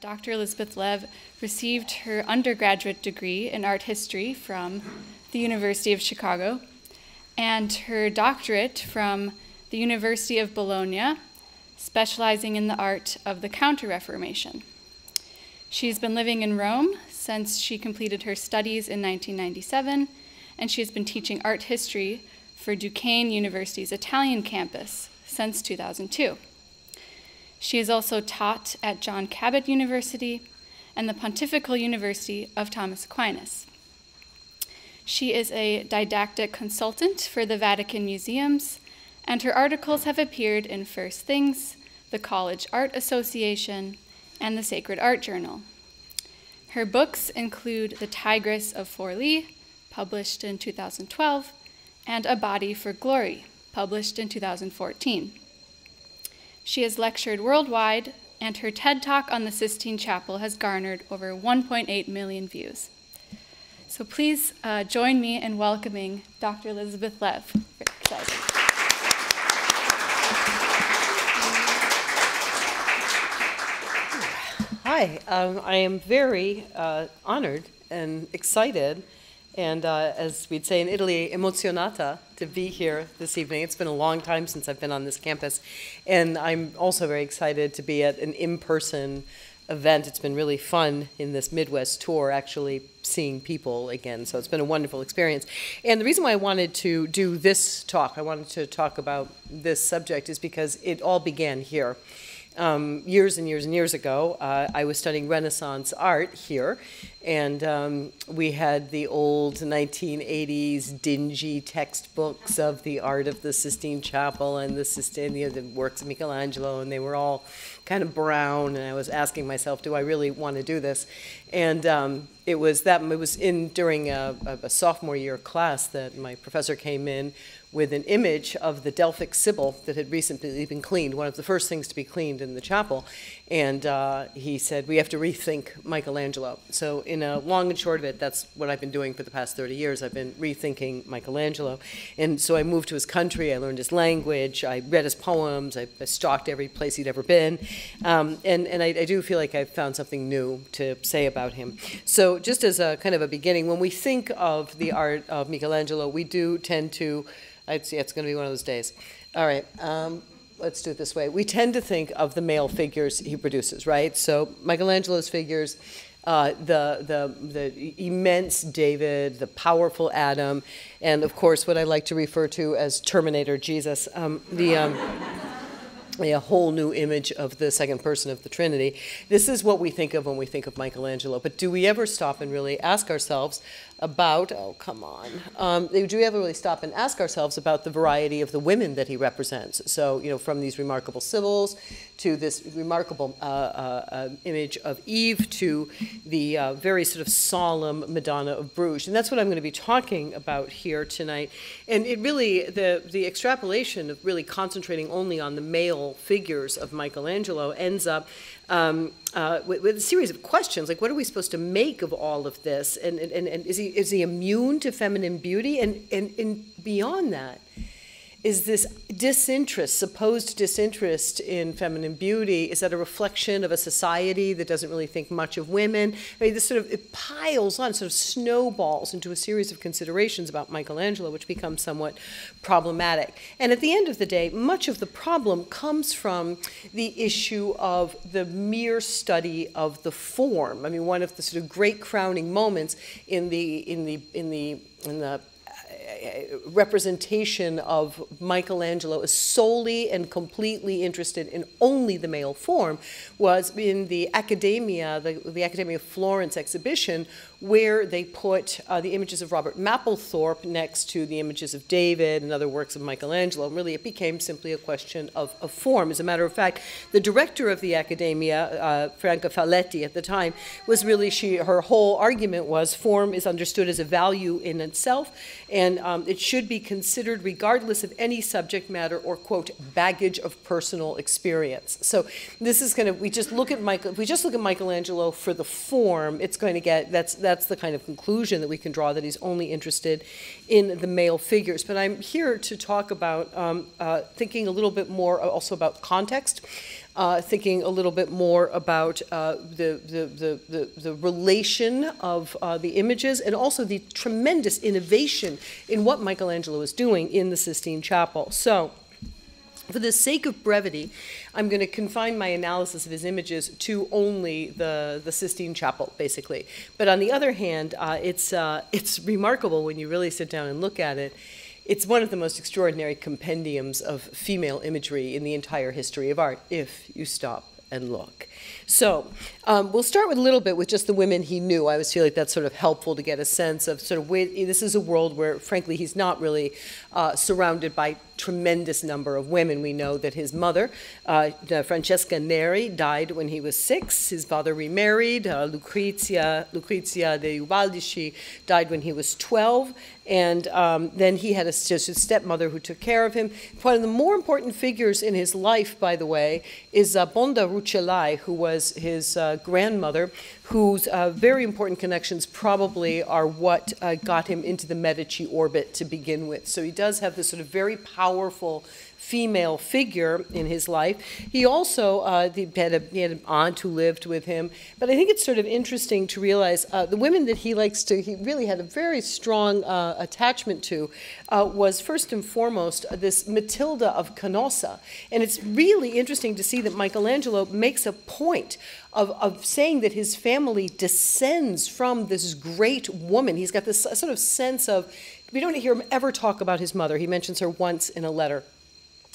Dr. Elizabeth Lev received her undergraduate degree in art history from the University of Chicago and her doctorate from the University of Bologna, specializing in the art of the Counter-Reformation. She's been living in Rome since she completed her studies in 1997, and she has been teaching art history for Duquesne University's Italian campus since 2002. She has also taught at John Cabot University and the Pontifical University of Thomas Aquinas. She is a didactic consultant for the Vatican Museums, and her articles have appeared in First Things, the College Art Association, and the Sacred Art Journal. Her books include The Tigress of Forli, published in 2012, and A Body for Glory, published in 2014. She has lectured worldwide, and her TED Talk on the Sistine Chapel has garnered over 1.8 million views. So please join me in welcoming Dr. Elizabeth Lev. Hi, I am very honored and excited, and as we'd say in Italy, emozionata to be here this evening. It's been a long time since I've been on this campus, and I'm also very excited to be at an in-person event. It's been really fun in this Midwest tour, actually seeing people again, so it's been a wonderful experience. And the reason why I wanted to do this talk, I wanted to talk about this subject, is because it all began here. Years and years and years ago, I was studying Renaissance art here, and we had the old 1980s dingy textbooks of the art of the Sistine Chapel and the works of Michelangelo, and they were all kind of brown, and I was asking myself, do I really want to do this? And it was during a sophomore year class that my professor came in with an image of the Delphic Sybil that had recently been cleaned, one of the first things to be cleaned in the chapel. And he said, we have to rethink Michelangelo. So in a long and short of it, that's what I've been doing for the past 30 years. I've been rethinking Michelangelo. And so I moved to his country, I learned his language, I read his poems, I stalked every place he'd ever been. And I do feel like I've found something new to say about him. So just as a kind of a beginning, when we think of the art of Michelangelo, we do tend to, I'd say it's going to be one of those days. All right, let's do it this way. We tend to think of the male figures he produces, right? So Michelangelo's figures, the immense David, the powerful Adam, and of course what I like to refer to as Terminator Jesus, a whole new image of the second person of the Trinity. This is what we think of when we think of Michelangelo, but do we ever stop and really ask ourselves about, oh, come on, do we ever really stop and ask ourselves about the variety of the women that he represents? So, you know, from these remarkable Sibyls to this remarkable image of Eve to the very sort of solemn Madonna of Bruges. And that's what I'm going to be talking about here tonight. And it really, the extrapolation of really concentrating only on the male figures of Michelangelo ends up with a series of questions, like what are we supposed to make of all of this? And is he immune to feminine beauty? And beyond that, is this disinterest, supposed disinterest in feminine beauty, is that a reflection of a society that doesn't really think much of women? I mean, this sort of, it piles on, sort of snowballs into a series of considerations about Michelangelo, which becomes somewhat problematic. And at the end of the day, much of the problem comes from the issue of the mere study of the form. I mean, one of the sort of great crowning moments in the representation of Michelangelo is solely and completely interested in only the male form was in the Academia, the Academia of Florence exhibition, where they put the images of Robert Mapplethorpe next to the images of David and other works of Michelangelo. And really, it became simply a question of form. As a matter of fact, the director of the Academia, Franca Falletti at the time, was really, her whole argument was form is understood as a value in itself, and it should be considered regardless of any subject matter or, quote, baggage of personal experience. So this is going to, if we just look at Michelangelo for the form, it's going to get, that's the kind of conclusion that we can draw, that he's only interested in the male figures. But I'm here to talk about thinking a little bit more also about context. thinking a little bit more about the relation of the images, and also the tremendous innovation in what Michelangelo is doing in the Sistine Chapel. So, for the sake of brevity, I'm going to confine my analysis of his images to only the Sistine Chapel, basically. But on the other hand, it's remarkable when you really sit down and look at it. It's one of the most extraordinary compendiums of female imagery in the entire history of art, if you stop and look. So we'll start with a little bit with just the women he knew. I always feel like that's sort of helpful to get a sense of sort of where, this is a world where, frankly, he's not really surrounded by tremendous number of women. We know that his mother, Francesca Neri, died when he was 6. His father remarried. Lucrezia de Ubaldici died when he was 12. And then he had just his stepmother who took care of him. One of the more important figures in his life, by the way, is Bonda Rucellai, who was his grandmother, whose very important connections probably are what got him into the Medici orbit to begin with. So he does have this sort of very powerful female figure in his life. He also he had an aunt who lived with him. But I think it's sort of interesting to realize the women that he likes to, he really had a very strong attachment to was first and foremost this Matilda of Canossa. And it's really interesting to see that Michelangelo makes a point of saying that his family descends from this great woman. He's got this sort of sense of, we don't hear him ever talk about his mother. He mentions her once in a letter.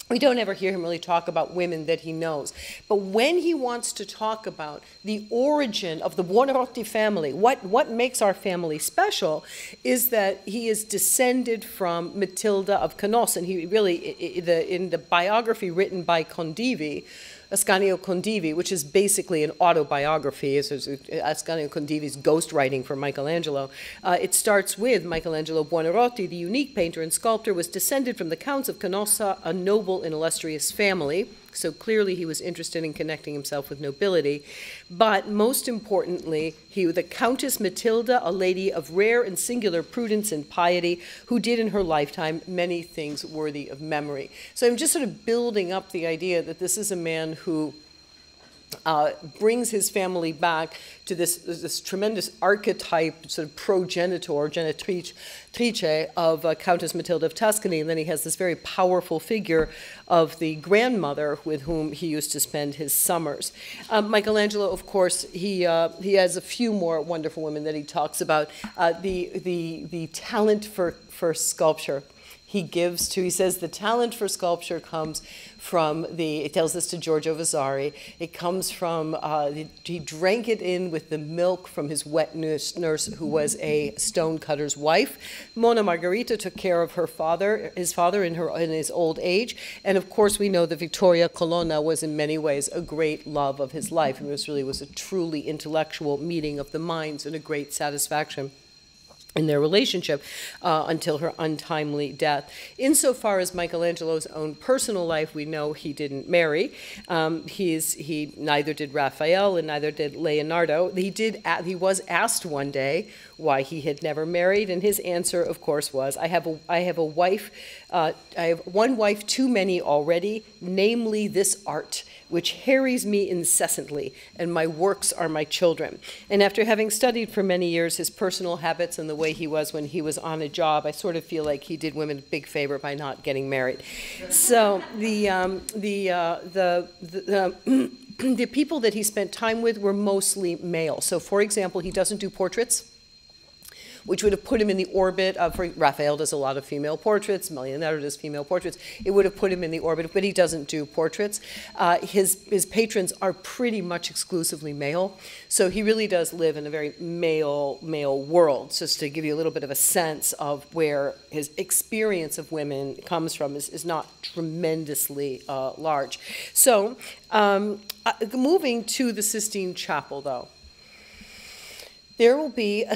We don't ever hear him really talk about women that he knows. But when he wants to talk about the origin of the Buonarroti family, what makes our family special is that he is descended from Matilda of Canossa. And he really, in the biography written by Condivi, Ascanio Condivi, which is basically an autobiography, it's Ascanio Condivi's ghostwriting for Michelangelo. It starts with Michelangelo Buonarroti, the unique painter and sculptor, was descended from the Counts of Canossa, a noble and illustrious family. So clearly he was interested in connecting himself with nobility. But most importantly, he was the Countess Matilda, a lady of rare and singular prudence and piety, who did in her lifetime many things worthy of memory. So I'm just sort of building up the idea that this is a man who brings his family back to this tremendous archetype, sort of progenitor, genitrice of Countess Matilda of Tuscany, and then he has this very powerful figure of the grandmother with whom he used to spend his summers. Michelangelo, of course, he has a few more wonderful women that he talks about. The talent for sculpture. He gives to, he says, the talent for sculpture comes from the, it tells this to Giorgio Vasari, it comes from, he drank it in with the milk from his wet nurse who was a stonecutter's wife. Monna Margherita took care of her father, his old age. And of course, we know that Vittoria Colonna was in many ways a great love of his life. And this really was a truly intellectual meeting of the minds and a great satisfaction in their relationship until her untimely death. Insofar as Michelangelo's own personal life, we know he didn't marry. He neither did Raphael and neither did Leonardo. He was asked one day why he had never married, and his answer, of course, was, I have one wife too many already, namely this art, which harries me incessantly, and my works are my children. And after having studied for many years his personal habits and the way he was when he was on a job, I sort of feel like he did women a big favor by not getting married. So the people that he spent time with were mostly male. So for example, he doesn't do portraits, which would have put him in the orbit of, Raphael does a lot of female portraits, Leonardo does female portraits, it would have put him in the orbit, but he doesn't do portraits. His patrons are pretty much exclusively male, so he really does live in a very male world, just to give you a little bit of a sense of where his experience of women comes from is not tremendously large. So moving to the Sistine Chapel, though, there will be a,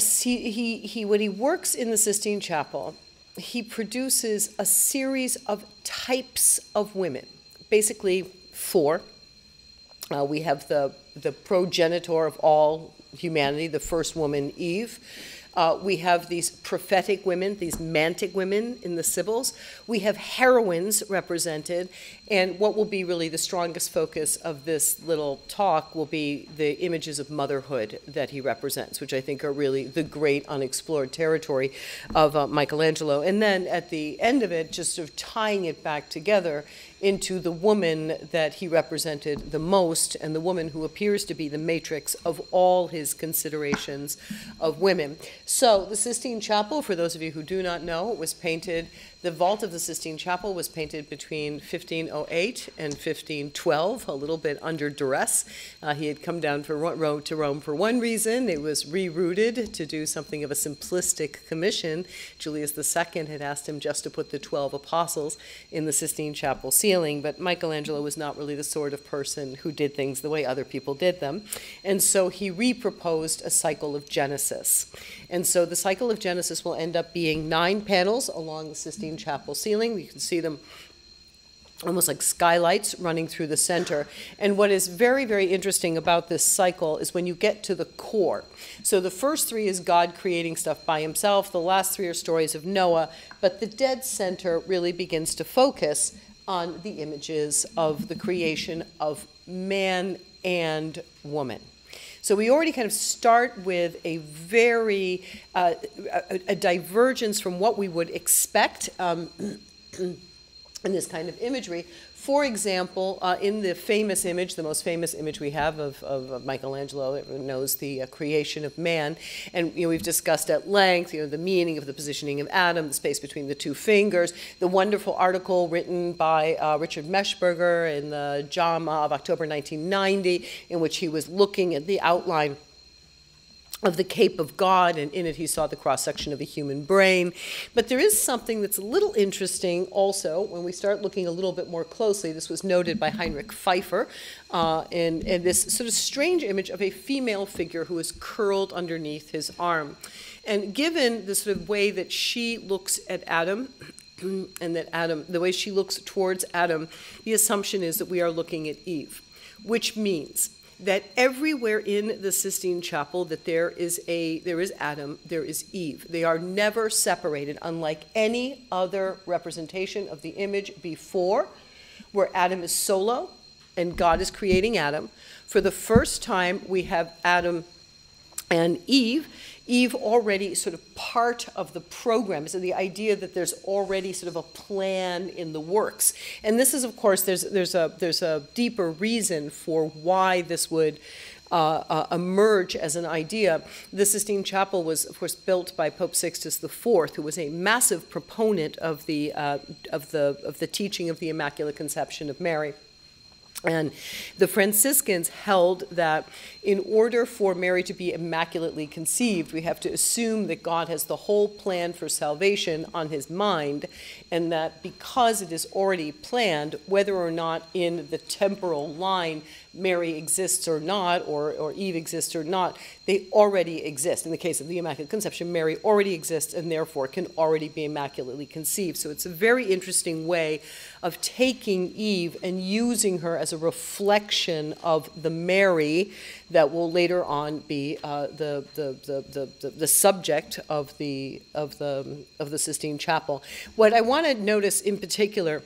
when he works in the Sistine Chapel, he produces a series of types of women, basically 4. We have the progenitor of all humanity, the first woman, Eve. We have these prophetic women, these mantic women in the Sibyls. We have heroines represented, and what will be really the strongest focus of this little talk will be the images of motherhood that he represents, which I think are really the great unexplored territory of Michelangelo. And then at the end of it, just sort of tying it back together into the woman that he represented the most, and the woman who appears to be the matrix of all his considerations of women. So the Sistine Chapel, for those of you who do not know, was painted, the vault of the Sistine Chapel was painted between 1508 and 1512, a little bit under duress. He had come down to Rome for one reason. It was rerouted to do something of a simplistic commission. Julius II had asked him just to put the 12 apostles in the Sistine Chapel ceiling, but Michelangelo was not really the sort of person who did things the way other people did them. And so he reproposed a cycle of Genesis. And so the cycle of Genesis will end up being 9 panels along the Sistine Chapel ceiling. You can see them almost like skylights running through the center. And what is very, very interesting about this cycle is when you get to the core. So the first 3 is God creating stuff by himself. The last 3 are stories of Noah. But the dead center really begins to focus on the images of the creation of man and woman. So we already kind of start with a very a divergence from what we would expect in this kind of imagery. For example, in the famous image, the most famous image we have of Michelangelo, everyone knows the creation of man. And we've discussed at length the meaning of the positioning of Adam, the space between the 2 fingers, the wonderful article written by Richard Meschberger in the JAMA of October 1990, in which he was looking at the outline of the Cape of God, and in it he saw the cross-section of a human brain. But there is something that's a little interesting also when we start looking a little bit more closely. This was noted by Heinrich Pfeiffer in this sort of strange image of a female figure who is curled underneath his arm. And given the sort of way that she looks at Adam, and that Adam, the way she looks towards Adam, the assumption is that we are looking at Eve, which means that everywhere in the Sistine Chapel that there is Adam, there is Eve. They are never separated, unlike any other representation of the image before, where Adam is solo and God is creating Adam. For the first time, we have Adam and Eve. Eve already sort of part of the program, so the idea that there's already sort of a plan in the works. And this is, of course, there's a deeper reason for why this would emerge as an idea. The Sistine Chapel was, of course, built by Pope Sixtus IV, who was a massive proponent of the of the teaching of the Immaculate Conception of Mary. And the Franciscans held that in order for Mary to be immaculately conceived, we have to assume that God has the whole plan for salvation on his mind, and that because it is already planned, whether or not in the temporal line Mary exists or not, or Eve exists or not, they already exist. In the case of the Immaculate Conception, Mary already exists and therefore can already be immaculately conceived. So it's a very interesting way of taking Eve and using her as a reflection of the Mary that will later on be the subject of the Sistine Chapel. What I want to notice in particular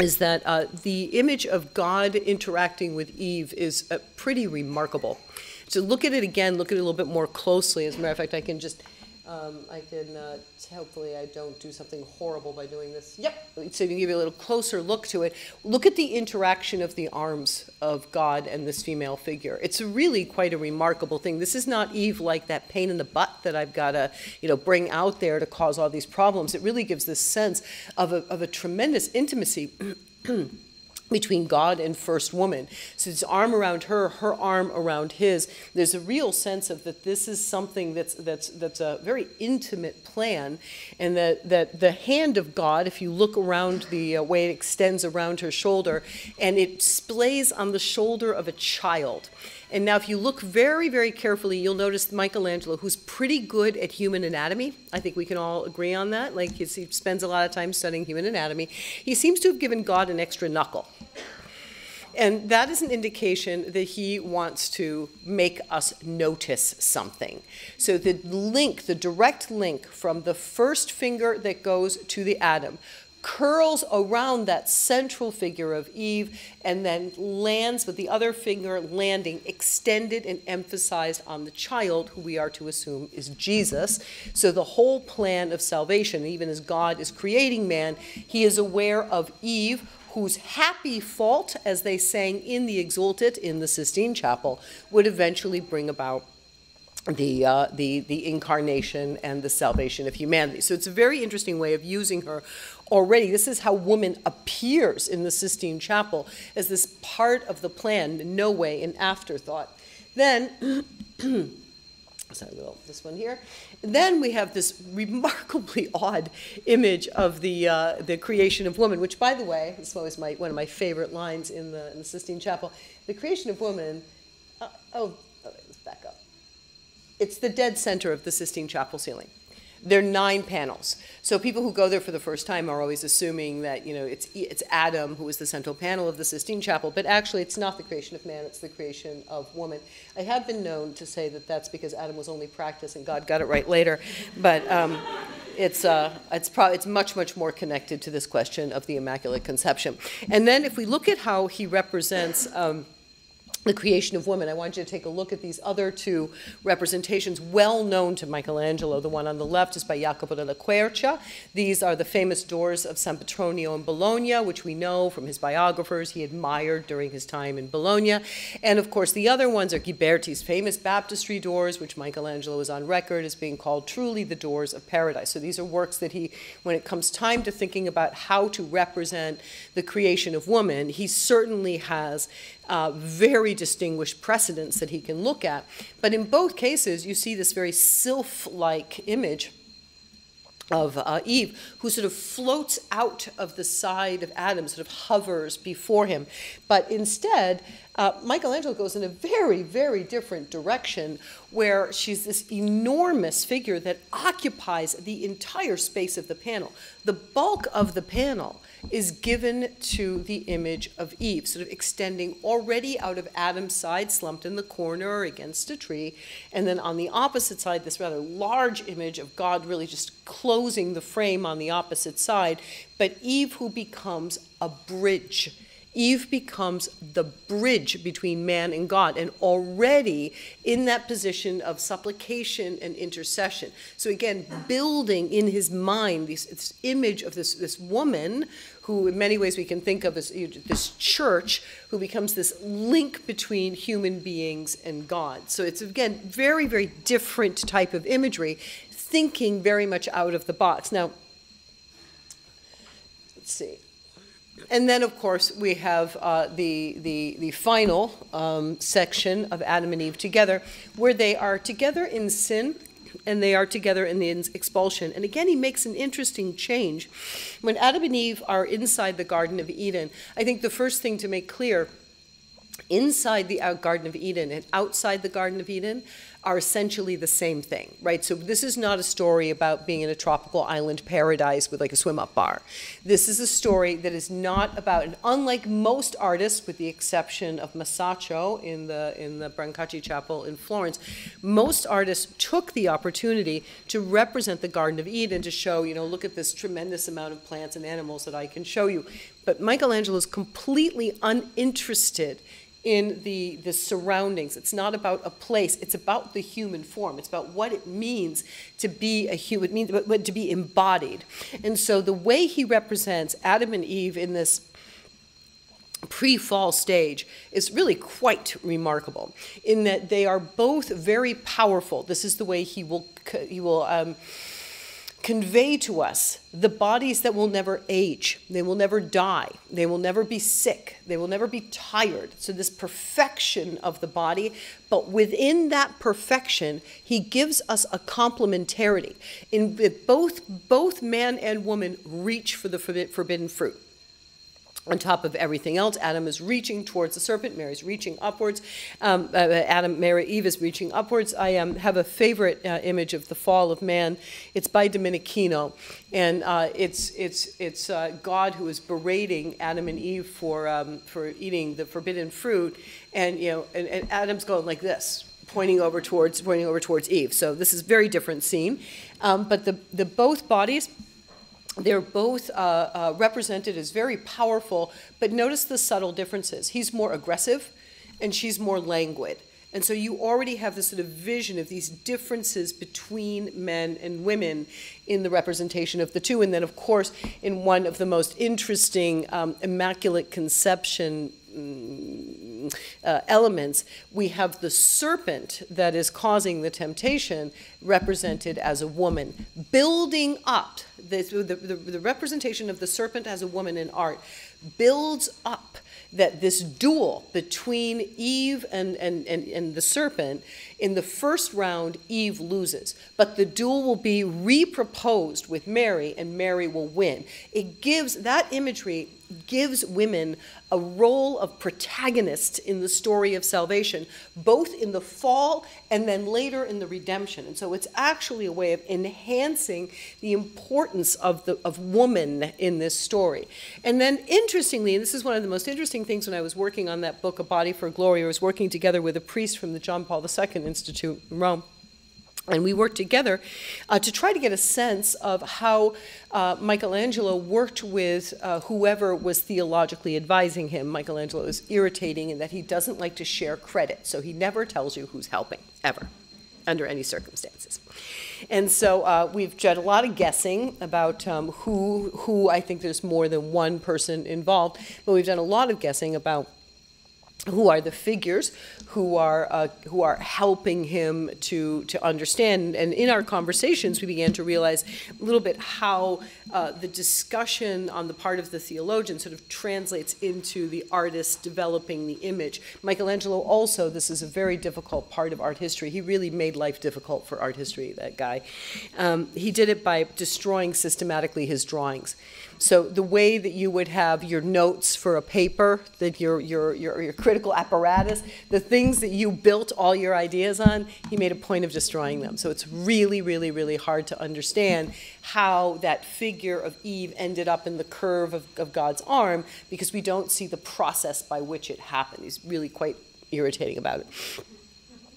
is that the image of God interacting with Eve is pretty remarkable. So look at it again, look at it a little bit more closely. As a matter of fact, I can just, hopefully I don't do something horrible by doing this. Yep, so you can give you a little closer look to it. Look at the interaction of the arms of God and this female figure. It's really quite a remarkable thing. This is not Eve like that pain in the butt that I've got to bring out there to cause all these problems. It really gives this sense of a tremendous intimacy between God and first woman. So his arm around her, her arm around his. There's a real sense of that this is something that's a very intimate plan, and that the hand of God, if you look around the way it extends around her shoulder, and it splays on the shoulder of a child. And now if you look very, very carefully, you'll notice Michelangelo, who's pretty good at human anatomy. I think we can all agree on that. Like, he spends a lot of time studying human anatomy. He seems to have given God an extra knuckle. And that is an indication that he wants to make us notice something. So the link, the direct link from the first finger that goes to the atom curls around that central figure of Eve and then lands with the other finger landing extended and emphasized on the child, who we are to assume is Jesus. So the whole plan of salvation, even as God is creating man, he is aware of Eve, whose happy fault, as they sang in the Exultet in the Sistine Chapel, would eventually bring about the incarnation and the salvation of humanity. So it's a very interesting way of using her already. This is how woman appears in the Sistine Chapel, as this part of the plan, in no way an afterthought. Then, this one here. Then we have this remarkably odd image of the creation of woman, which, by the way, this is always one of my favorite lines in the Sistine Chapel. The creation of woman, let's back up. It's the dead center of the Sistine Chapel ceiling. There are 9 panels. So people who go there for the first time are always assuming that, you know, it's Adam who is the central panel of the Sistine Chapel, but actually it's not the creation of man, it's the creation of woman. I have been known to say that that's because Adam was only practice and God got it right later, but it's much, much more connected to this question of the Immaculate Conception. And then if we look at how he represents the creation of woman, I want you to take a look at these other 2 representations well known to Michelangelo. The one on the left is by Jacopo della Quercia. These are the famous doors of San Petronio in Bologna, which we know from his biographers he admired during his time in Bologna. And of course the other ones are Ghiberti's famous baptistry doors, which Michelangelo is on record as being called truly the doors of paradise. So these are works that he, when it comes time to thinking about how to represent the creation of woman, he certainly has very distinguished precedents that he can look at. But in both cases, you see this very sylph-like image of Eve, who sort of floats out of the side of Adam, sort of hovers before him. But instead, Michelangelo goes in a very, very different direction, where she's this enormous figure that occupies the entire space of the panel. The bulk of the panel is given to the image of Eve, sort of extending already out of Adam's side, slumped in the corner against a tree, and then on the opposite side, this rather large image of God really just closing the frame on the opposite side, but Eve who becomes a bridge. Eve becomes the bridge between man and God, and already in that position of supplication and intercession. So again, building in his mind this image of this woman, who in many ways we can think of as this church, who becomes this link between human beings and God. So it's, again, very, very different type of imagery, thinking very much out of the box. Now, let's see. And then, of course, we have the final section of Adam and Eve together, where they are together in sin and they are together in the expulsion. And again, he makes an interesting change. When Adam and Eve are inside the Garden of Eden, I think the first thing to make clear, inside the Garden of Eden and outside the Garden of Eden are essentially the same thing, right? So this is not a story about being in a tropical island paradise with like a swim-up bar. This is a story that is not about, and unlike most artists, with the exception of Masaccio in the Brancacci Chapel in Florence, most artists took the opportunity to represent the Garden of Eden to show, you know, look at this tremendous amount of plants and animals that I can show you. But Michelangelo is completely uninterested in the surroundings. It's not about a place, it's about the human form. It's about what it means to be a human, to be embodied. And so the way he represents Adam and Eve in this pre-fall stage is really quite remarkable, in that they are both very powerful. This is the way he will convey to us the bodies that will never age, they will never die, they will never be sick, they will never be tired. So this perfection of the body, but within that perfection, he gives us a complementarity. In both man and woman reach for the forbidden fruit. on top of everything else. Adam is reaching towards the serpent. Mary's reaching upwards. Eve is reaching upwards. I have a favorite image of the fall of man. It's by Domenichino, and it's God who is berating Adam and Eve for eating the forbidden fruit, and you know, and Adam's going like this, pointing over towards Eve. So this is a very different scene, but the both bodies. They're both represented as very powerful, but notice the subtle differences. He's more aggressive, and she's more languid. And so you already have this sort of vision of these differences between men and women in the representation of the two. And then, of course, in one of the most interesting Immaculate Conception elements, we have the serpent that is causing the temptation represented as a woman, building up the representation of the serpent as a woman in art builds up that this duel between Eve and the serpent. In the first round, Eve loses, but the duel will be reproposed with Mary, and Mary will win. It gives, that imagery gives women a role of protagonist in the story of salvation, both in the fall and then later in the redemption. And so it's actually a way of enhancing the importance of woman in this story. And then interestingly, and this is one of the most interesting things when I was working on that book, A Body for Glory, I was working together with a priest from the John Paul II Institute in Rome. And we worked together to try to get a sense of how Michelangelo worked with whoever was theologically advising him. Michelangelo is irritating in that he doesn't like to share credit, so he never tells you who's helping, ever, under any circumstances. And so we've done a lot of guessing about who I think there's more than one person involved, but we've done a lot of guessing about who are the figures who are helping him to understand. And in our conversations, we began to realize a little bit how the discussion on the part of the theologian sort of translates into the artist developing the image. Michelangelo also, this is a very difficult part of art history. He really made life difficult for art history, that guy. He did it by destroying systematically his drawings. So the way that you would have your notes for a paper, that your critical apparatus, the things that you built all your ideas on, he made a point of destroying them. So it's really, really, really hard to understand how that figure of Eve ended up in the curve of God's arm, because we don't see the process by which it happened. He's really quite irritating about it.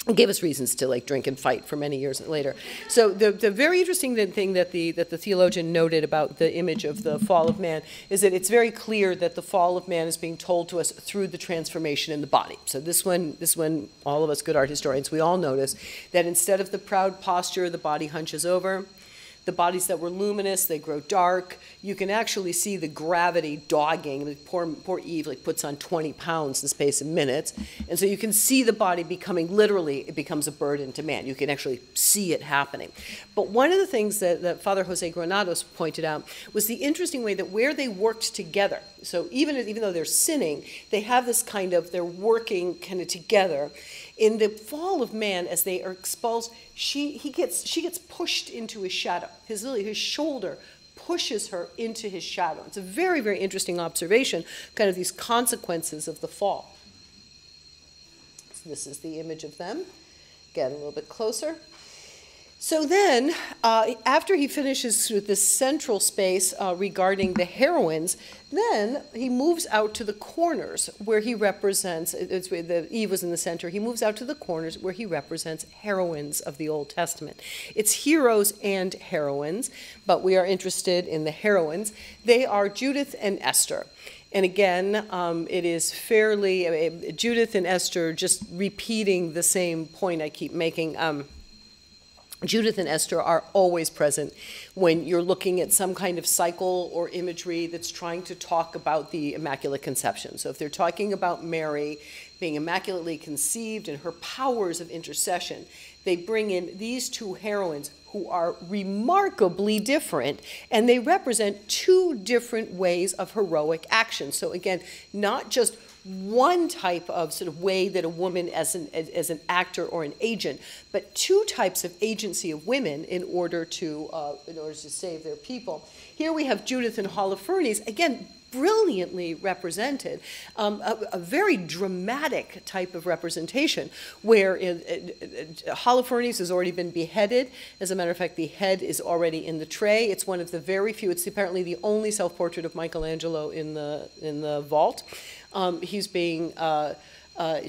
It gave us reasons to like drink and fight for many years later. So the very interesting thing that the theologian noted about the image of the fall of man is that it's very clear that the fall of man is being told to us through the transformation in the body. So this one, all of us good art historians, we all notice that instead of the proud posture, the body hunches over. The bodies that were luminous, they grow dark. You can actually see the gravity dogging. Like poor Eve like puts on 20 pounds in the space of minutes. And so you can see the body becoming, literally, it becomes a burden to man. You can actually see it happening. But one of the things that Father Jose Granados pointed out was the interesting way that where they worked together. So even though they're sinning, they have this kind of, they're working kind of together. In the fall of man, as they are expulsed, she gets pushed into his shadow. His shoulder pushes her into his shadow. It's a very, very interesting observation, kind of these consequences of the fall. So this is the image of them. Again, a little bit closer. So then, after he finishes with this central space regarding the heroines, then he moves out to the corners where he represents, Eve was in the center, he moves out to the corners where he represents heroines of the Old Testament. It's heroes and heroines, but we are interested in the heroines. They are Judith and Esther. And again, it is fairly, Judith and Esther just repeating the same point I keep making. Judith and Esther are always present when you're looking at some kind of cycle or imagery that's trying to talk about the Immaculate Conception. So if they're talking about Mary being immaculately conceived and her powers of intercession, they bring in these two heroines who are remarkably different, and they represent two different ways of heroic action. So again, not just one type of sort of way that a woman as an actor or an agent, but two types of agency of women in order to save their people. Here we have Judith and Holofernes, again, brilliantly represented, a very dramatic type of representation where Holofernes has already been beheaded. As a matter of fact, the head is already in the tray. It's one of the very few, it's apparently the only self-portrait of Michelangelo in the vault. He's being, Ada,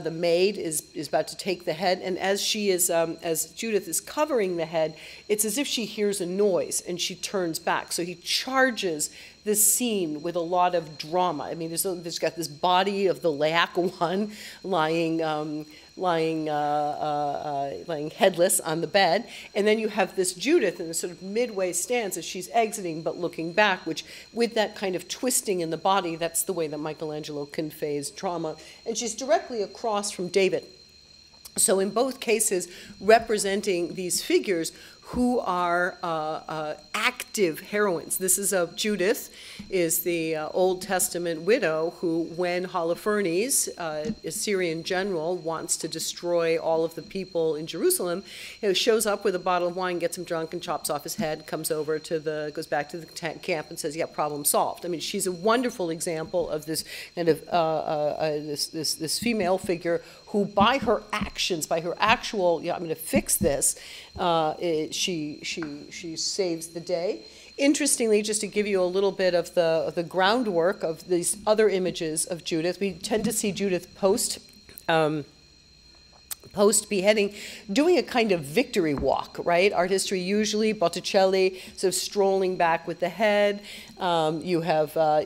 the maid, is about to take the head, and as she is, as Judith is covering the head, it's as if she hears a noise and she turns back. So he charges this scene with a lot of drama. I mean, there's got this body of the Laocoon lying. Lying headless on the bed, and then you have this Judith in a sort of midway stance as she's exiting but looking back, which with that kind of twisting in the body, that's the way that Michelangelo conveys trauma. And she's directly across from David. So in both cases, representing these figures who are active heroines. This is Judith, is the Old Testament widow who, when Holofernes, a Syrian general, wants to destroy all of the people in Jerusalem, shows up with a bottle of wine, gets him drunk, and chops off his head. Comes over to goes back to the camp and says, "Yeah, problem solved." I mean, she's a wonderful example of this kind of this female figure who, by her actions, by her actual, "Yeah, I'm going to fix this," She saves the day. Interestingly, just to give you a little bit of the groundwork of these other images of Judith, we tend to see Judith post beheading, doing a kind of victory walk, right? Art history usually Botticelli sort of strolling back with the head. You have the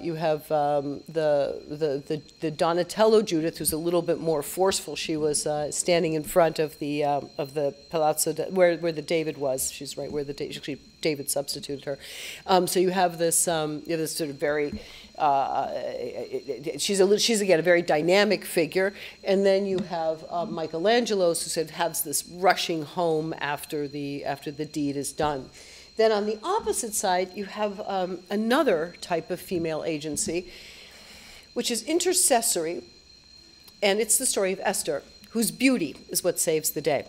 Donatello Judith, who's a little bit more forceful. She was standing in front of the Palazzo where the David was. She's right where the David substituted her. So you have this sort of very. She's again a very dynamic figure, and then you have Michelangelo, who has this rushing home after the deed is done. Then on the opposite side, you have another type of female agency, which is intercessory, and it's the story of Esther, whose beauty is what saves the day.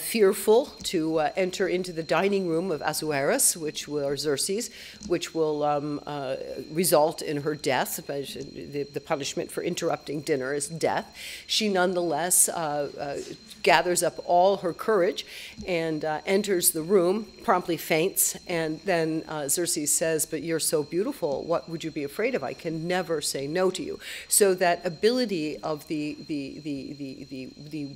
Fearful to enter into the dining room of Ahasuerus, or Xerxes, which will result in her death. The punishment for interrupting dinner is death. She nonetheless gathers up all her courage and enters the room, promptly faints, and then Xerxes says, "But you're so beautiful, what would you be afraid of? I can never say no to you." So that ability of the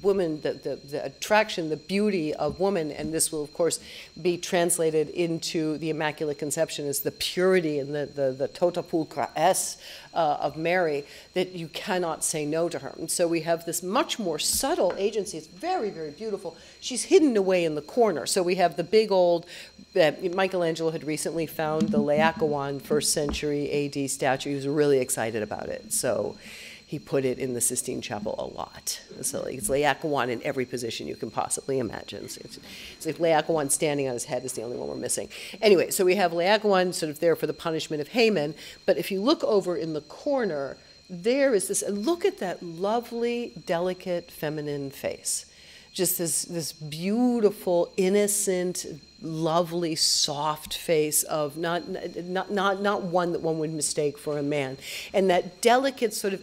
woman, the attraction, the beauty of woman, and this will of course be translated into the Immaculate Conception as the purity and the tota pulchra es of Mary, that you cannot say no to her. And so we have this much more subtle agency. It's very, very beautiful. She's hidden away in the corner. So we have the big old, Michelangelo had recently found the Laocoon 1st century AD statue. He was really excited about it. So he put it in the Sistine Chapel a lot. So it's Laocoon in every position you can possibly imagine. So it's like Laocoon standing on his head is the only one we're missing. Anyway, so we have Laocoon sort of there for the punishment of Haman, but if you look over in the corner, there is this, look at that lovely, delicate, feminine face. Just this beautiful, innocent, lovely, soft face of not one that one would mistake for a man. And that delicate sort of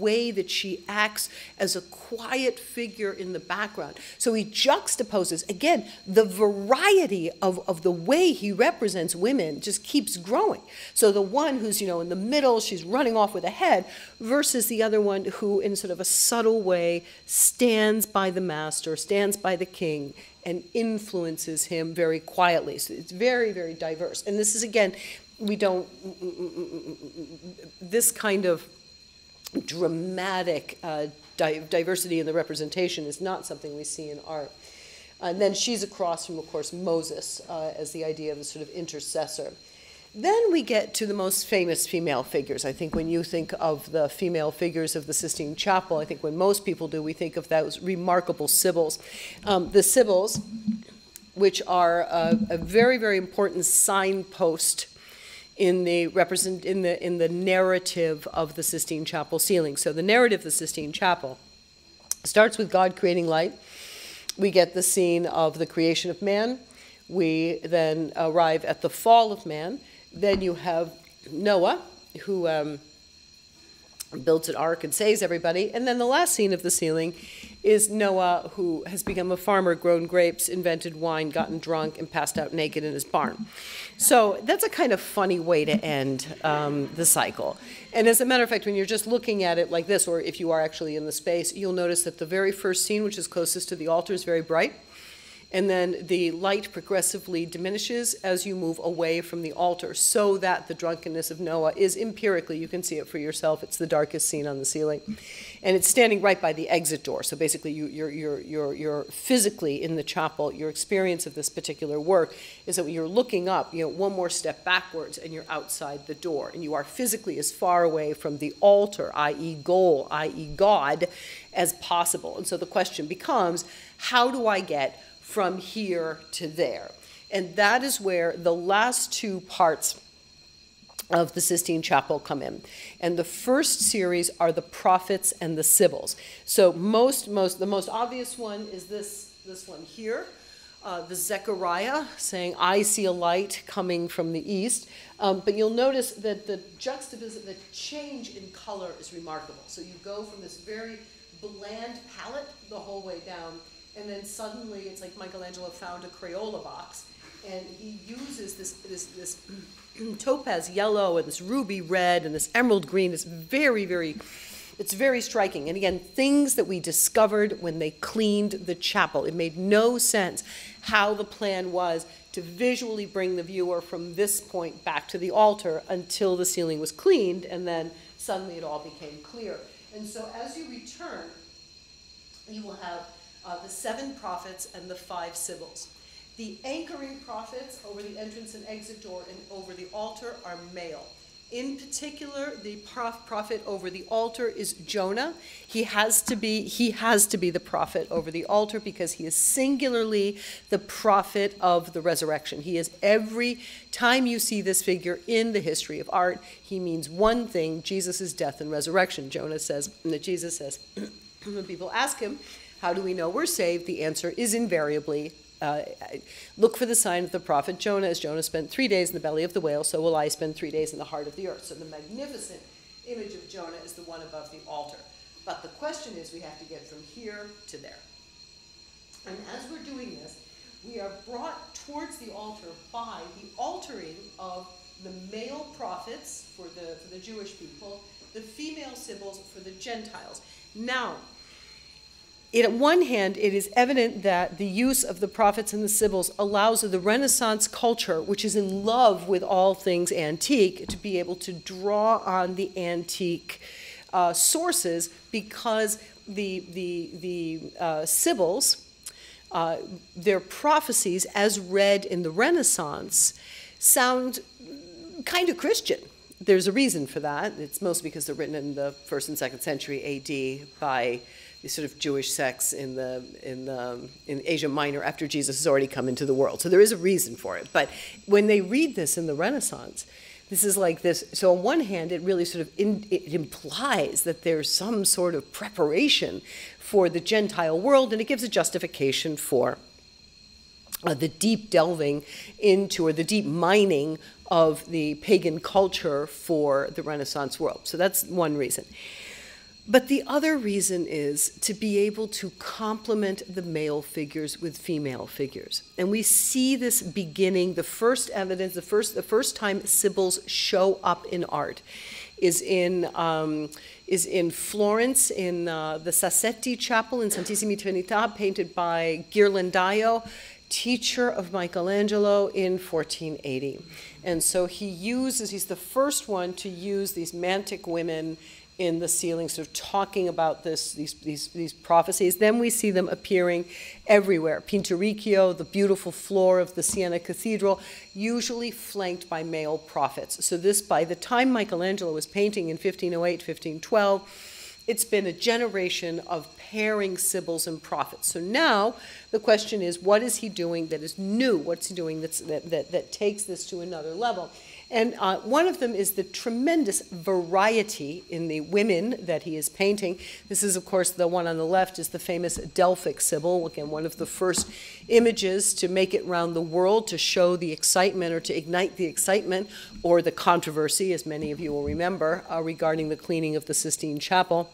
way that she acts as a quiet figure in the background. So he juxtaposes, again, the variety of the way he represents women just keeps growing. So the one who's, in the middle, she's running off with a head, versus the other one who, in sort of a subtle way, stands by the master, stands by the king, and influences him very quietly. So it's very, very diverse. And this is, again, this kind of dramatic diversity in the representation is not something we see in art. And then she's across from, of course, Moses as the idea of a sort of intercessor. Then we get to the most famous female figures. I think when you think of the female figures of the Sistine Chapel, I think when most people do, we think of those remarkable Sibyls. The Sibyls, which are a very, very important signpost in the narrative of the Sistine Chapel ceiling. So the narrative of the Sistine Chapel starts with God creating light. We get the scene of the creation of man. We then arrive at the fall of man. Then you have Noah, who builds an ark and saves everybody. And then the last scene of the ceiling is Noah, who has become a farmer, grown grapes, invented wine, gotten drunk, and passed out naked in his barn. So that's a kind of funny way to end the cycle. And as a matter of fact, when you're just looking at it like this, or if you are actually in the space, you'll notice that the very first scene, which is closest to the altar, is very bright. And then the light progressively diminishes as you move away from the altar, so that the drunkenness of Noah is empirically, you can see it for yourself, it's the darkest scene on the ceiling. And it's standing right by the exit door. So basically you're physically in the chapel. Your experience of this particular work is that when you're looking up, you know, one more step backwards and you're outside the door. And you are physically as far away from the altar, i.e. goal, i.e. God, as possible. And so the question becomes, how do I get from here to there? And that is where the last two parts of the Sistine Chapel come in. And the first series are the prophets and the Sibyls. So the most obvious one is this one here, the Zechariah saying, I see a light coming from the east. But you'll notice that the juxtaposition, the change in color is remarkable. So you go from this very bland palette the whole way down, and then suddenly it's like Michelangelo found a Crayola box, and he uses this topaz yellow and this ruby red and this emerald green. It's very striking. And again, things that we discovered when they cleaned the chapel. It made no sense how the plan was to visually bring the viewer from this point back to the altar until the ceiling was cleaned, and then suddenly it all became clear. And so as you return, you will have the 7 prophets and the 5 Sibyls. The anchoring prophets over the entrance and exit door and over the altar are male. In particular, the prophet over the altar is Jonah. He has to be the prophet over the altar because he is singularly the prophet of the resurrection. He is, every time you see this figure in the history of art, he means one thing: Jesus' death and resurrection. Jesus says, when people ask him, how do we know we're saved? The answer is invariably, look for the sign of the prophet Jonah, as Jonah spent 3 days in the belly of the whale, so will I spend 3 days in the heart of the earth. So the magnificent image of Jonah is the one above the altar. But the question is, we have to get from here to there. And as we're doing this, we are brought towards the altar by the altering of the male prophets for the Jewish people, the female Sibyls for the Gentiles. Now, on one hand, it is evident that the use of the prophets and the Sibyls allows the Renaissance culture, which is in love with all things antique, to be able to draw on the antique sources, because the Sibyls, their prophecies as read in the Renaissance, sound kind of Christian. There's a reason for that. It's mostly because they're written in the 1st and 2nd century AD by sort of Jewish sects in Asia Minor after Jesus has already come into the world. So there is a reason for it. But when they read this in the Renaissance, this is like this. So on one hand, it really sort of it implies that there's some sort of preparation for the Gentile world, and it gives a justification for the deep delving into, or the deep mining of, the pagan culture for the Renaissance world. So that's one reason. But the other reason is to be able to complement the male figures with female figures. And we see this beginning, the first evidence, the first time Sibyls show up in art is in Florence, in the Sassetti Chapel in Santissimi Trinità, painted by Ghirlandaio, teacher of Michelangelo, in 1480. And so he's the first one to use these mantic women in the ceiling, sort of talking about these prophecies. Then we see them appearing everywhere. Pinturicchio, the beautiful floor of the Siena Cathedral, usually flanked by male prophets. So this, by the time Michelangelo was painting in 1508, 1512, it's been a generation of pairing Sibyls and prophets. So now the question is, what is he doing that is new? What's he doing that takes this to another level? And one of them is the tremendous variety in the women that he is painting. This is, of course, the one on the left is the famous Delphic Sybil, again, one of the first images to make it round the world to show the excitement or to ignite the excitement or the controversy, as many of you will remember, regarding the cleaning of the Sistine Chapel.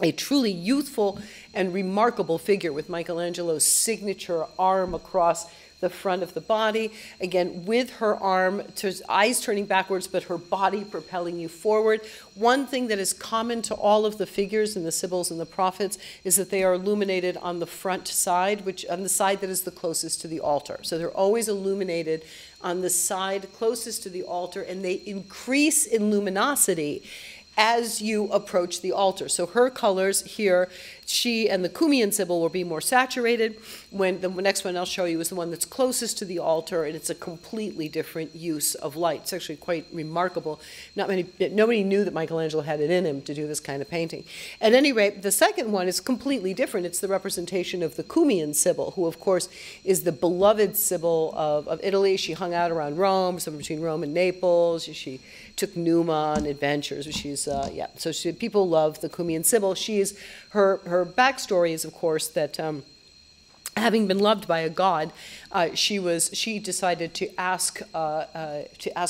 A truly youthful and remarkable figure with Michelangelo's signature arm across the front of the body, again, with her arm, eyes turning backwards, but her body propelling you forward. One thing that is common to all of the figures in the Sibyls and the prophets is that they are illuminated on the front side, which on the side that is the closest to the altar. So they're always illuminated on the side closest to the altar, and they increase in luminosity as you approach the altar. So her colors here, she and the Cumaean Sibyl will be more saturated. When the next one I'll show you is the one that's closest to the altar, and it's a completely different use of light. It's actually quite remarkable. Nobody knew that Michelangelo had it in him to do this kind of painting. At any rate, the second one is completely different. It's the representation of the Cumaean Sibyl, who of course is the beloved Sibyl of Italy. She hung out around Rome, somewhere between Rome and Naples. She took Numa on adventures. People love the Cumaean Sibyl. Her backstory is, of course, that having been loved by a god, she decided to ask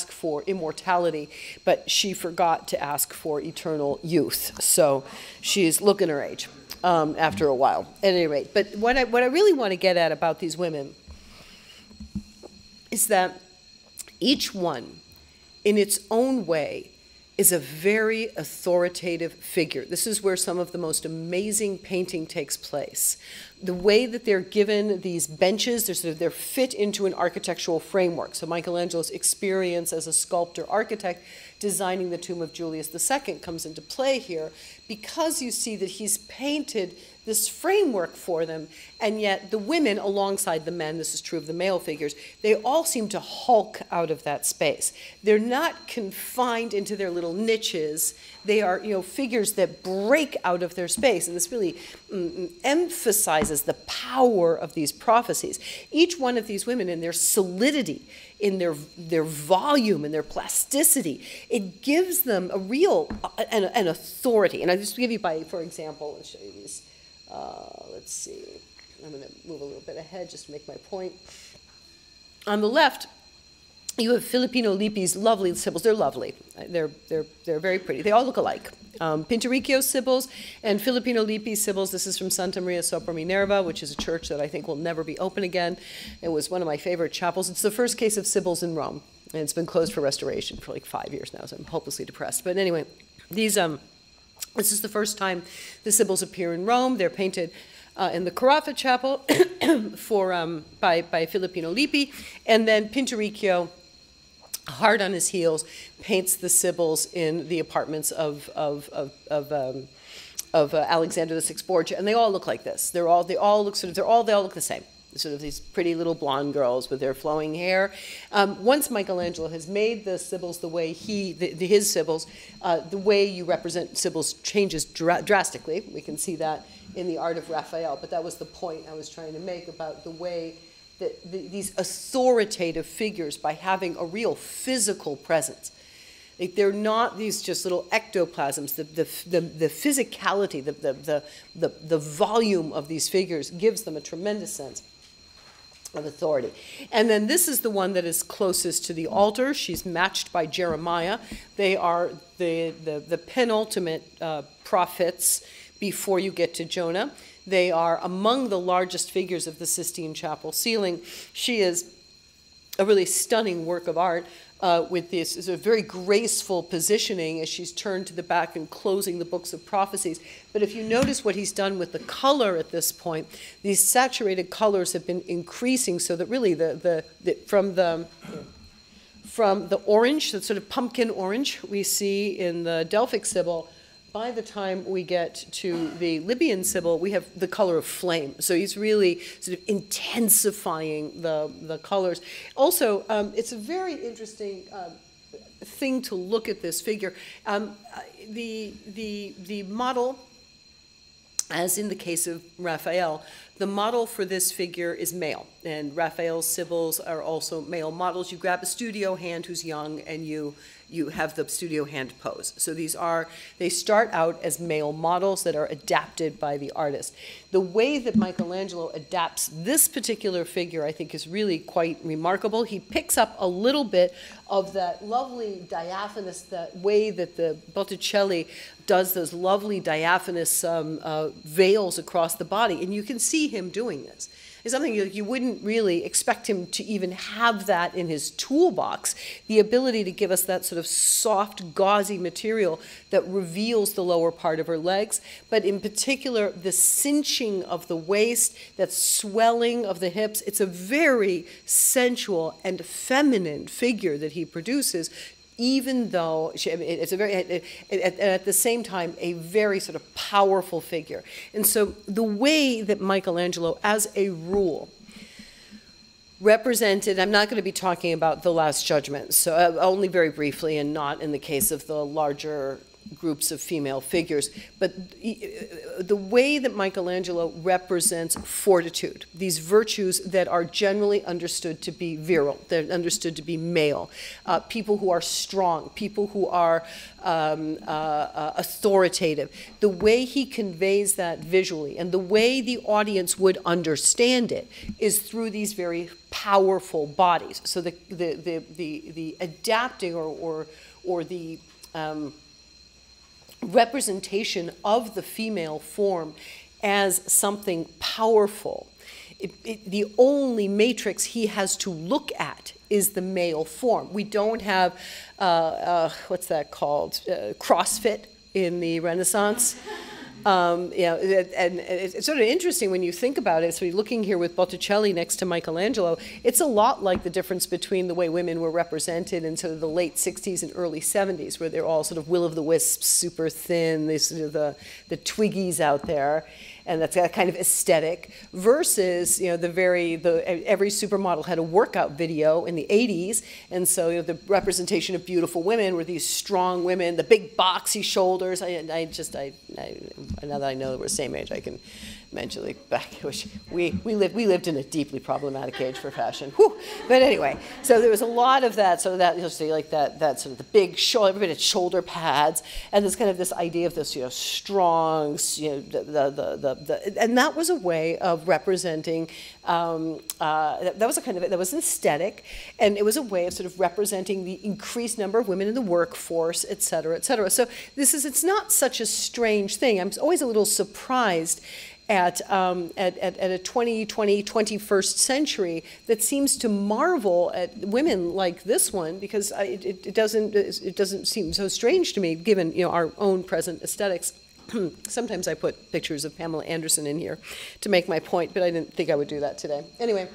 for immortality, but she forgot to ask for eternal youth. So she's looking her age after a while. At any rate, but what I really want to get at about these women is that each one, in its own way, is a very authoritative figure. This is where some of the most amazing painting takes place. The way that they're given these benches, they're fit into an architectural framework. So Michelangelo's experience as a sculptor-architect designing the tomb of Julius II comes into play here, because you see that he's painted this framework for them, and yet the women alongside the men, this is true of the male figures, they all seem to hulk out of that space. They're not confined into their little niches. They are, figures that break out of their space, and this really emphasizes the power of these prophecies. Each one of these women in their solidity, in their volume and their plasticity, it gives them a real, an authority. And I'll just give you for example, I'll show you these. Let's see, I'm going to move a little bit ahead just to make my point. On the left, you have Filippino Lippi's lovely Sibyls. They're lovely. They're very pretty. They all look alike. Pinturicchio Sibyls and Filippino Lippi Sibyls. This is from Santa Maria Sopra Minerva, which is a church that I think will never be open again. It was one of my favorite chapels. It's the first case of Sibyls in Rome, and it's been closed for restoration for like 5 years now, so I'm hopelessly depressed. But anyway, this is the first time the Sibyls appear in Rome. They're painted in the Carafa Chapel by Filippino Lippi, and then Pinturicchio, hard on his heels, paints the Sibyls in the apartments of Alexander VI Borgia, and they all look like this. They all look the same. Sort of these pretty little blonde girls with their flowing hair. Once Michelangelo has made the Sibyls the way his Sibyls, the way you represent Sibyls changes drastically. We can see that in the art of Raphael, but that was the point I was trying to make about the way that these authoritative figures, by having a real physical presence, like they're not these just little ectoplasms. The physicality, the volume of these figures gives them a tremendous sense of authority. And then this is the one that is closest to the altar. She's matched by Jeremiah. They are the penultimate prophets before you get to Jonah. They are among the largest figures of the Sistine Chapel ceiling. She is a really stunning work of art with this is a very graceful positioning as she's turned to the back and closing the books of prophecies. But if you notice what he's done with the color at this point, these saturated colors have been increasing so that really from the orange, the sort of pumpkin orange we see in the Delphic Sibyl, by the time we get to the Libyan Sibyl, we have the color of flame. So he's really sort of intensifying the colors. Also, it's a very interesting thing to look at this figure. The model, as in the case of Raphael, The model for this figure is male, and Raphael's Sybils are also male models. You grab a studio hand who's young, and you have the studio hand pose. So these are, they start out as male models that are adapted by the artist. The way that Michelangelo adapts this particular figure, I think, is really quite remarkable. He picks up a little bit of that lovely diaphanous, that way that the Botticelli does those lovely diaphanous veils across the body, and you can see him doing this. It's something you wouldn't really expect him to even have that in his toolbox, the ability to give us that sort of soft, gauzy material that reveals the lower part of her legs, but in particular, the cinching of the waist, that swelling of the hips. It's a very sensual and feminine figure that he produces, even though it's a very, at the same time, a very sort of powerful figure. And so the way that Michelangelo, as a rule, represented, I'm not going to be talking about the Last Judgment, so only very briefly and not in the case of the larger groups of female figures, but the way that Michelangelo represents fortitude, these virtues that are generally understood to be virile, they're understood to be male, people who are strong, people who are authoritative. The way he conveys that visually and the way the audience would understand it is through these very powerful bodies. So the adapting or the representation of the female form as something powerful. The only matrix he has to look at is the male form. We don't have, what's that called, CrossFit in the Renaissance. And it's sort of interesting when you think about it. So you're looking here with Botticelli next to Michelangelo. It's a lot like the difference between the way women were represented in sort of the late 60s and early 70s, where they're all sort of will-o'-the-wisps, super thin, these, you know, the Twiggies out there, and that's that kind of aesthetic, versus, you know, every supermodel had a workout video in the 80s, and so, you know, the representation of beautiful women were these strong women, the big boxy shoulders. I now that I know that we're the same age, I can mentally back. We lived in a deeply problematic age for fashion. Whew. But anyway, so there was a lot of that. So that you'll see, like that sort of the big shoulder, everybody had shoulder pads, and there's kind of this idea of this, you know, strong, you know, and that was a way of representing. That was a kind of, that was an aesthetic, and it was a way of sort of representing the increased number of women in the workforce, et cetera, et cetera. So this is, it's not such a strange thing. I'm always a little surprised at a 21st century that seems to marvel at women like this one, because it doesn't seem so strange to me, given, you know, our own present aesthetics. Sometimes I put pictures of Pamela Anderson in here to make my point, but I didn't think I would do that today. Anyway,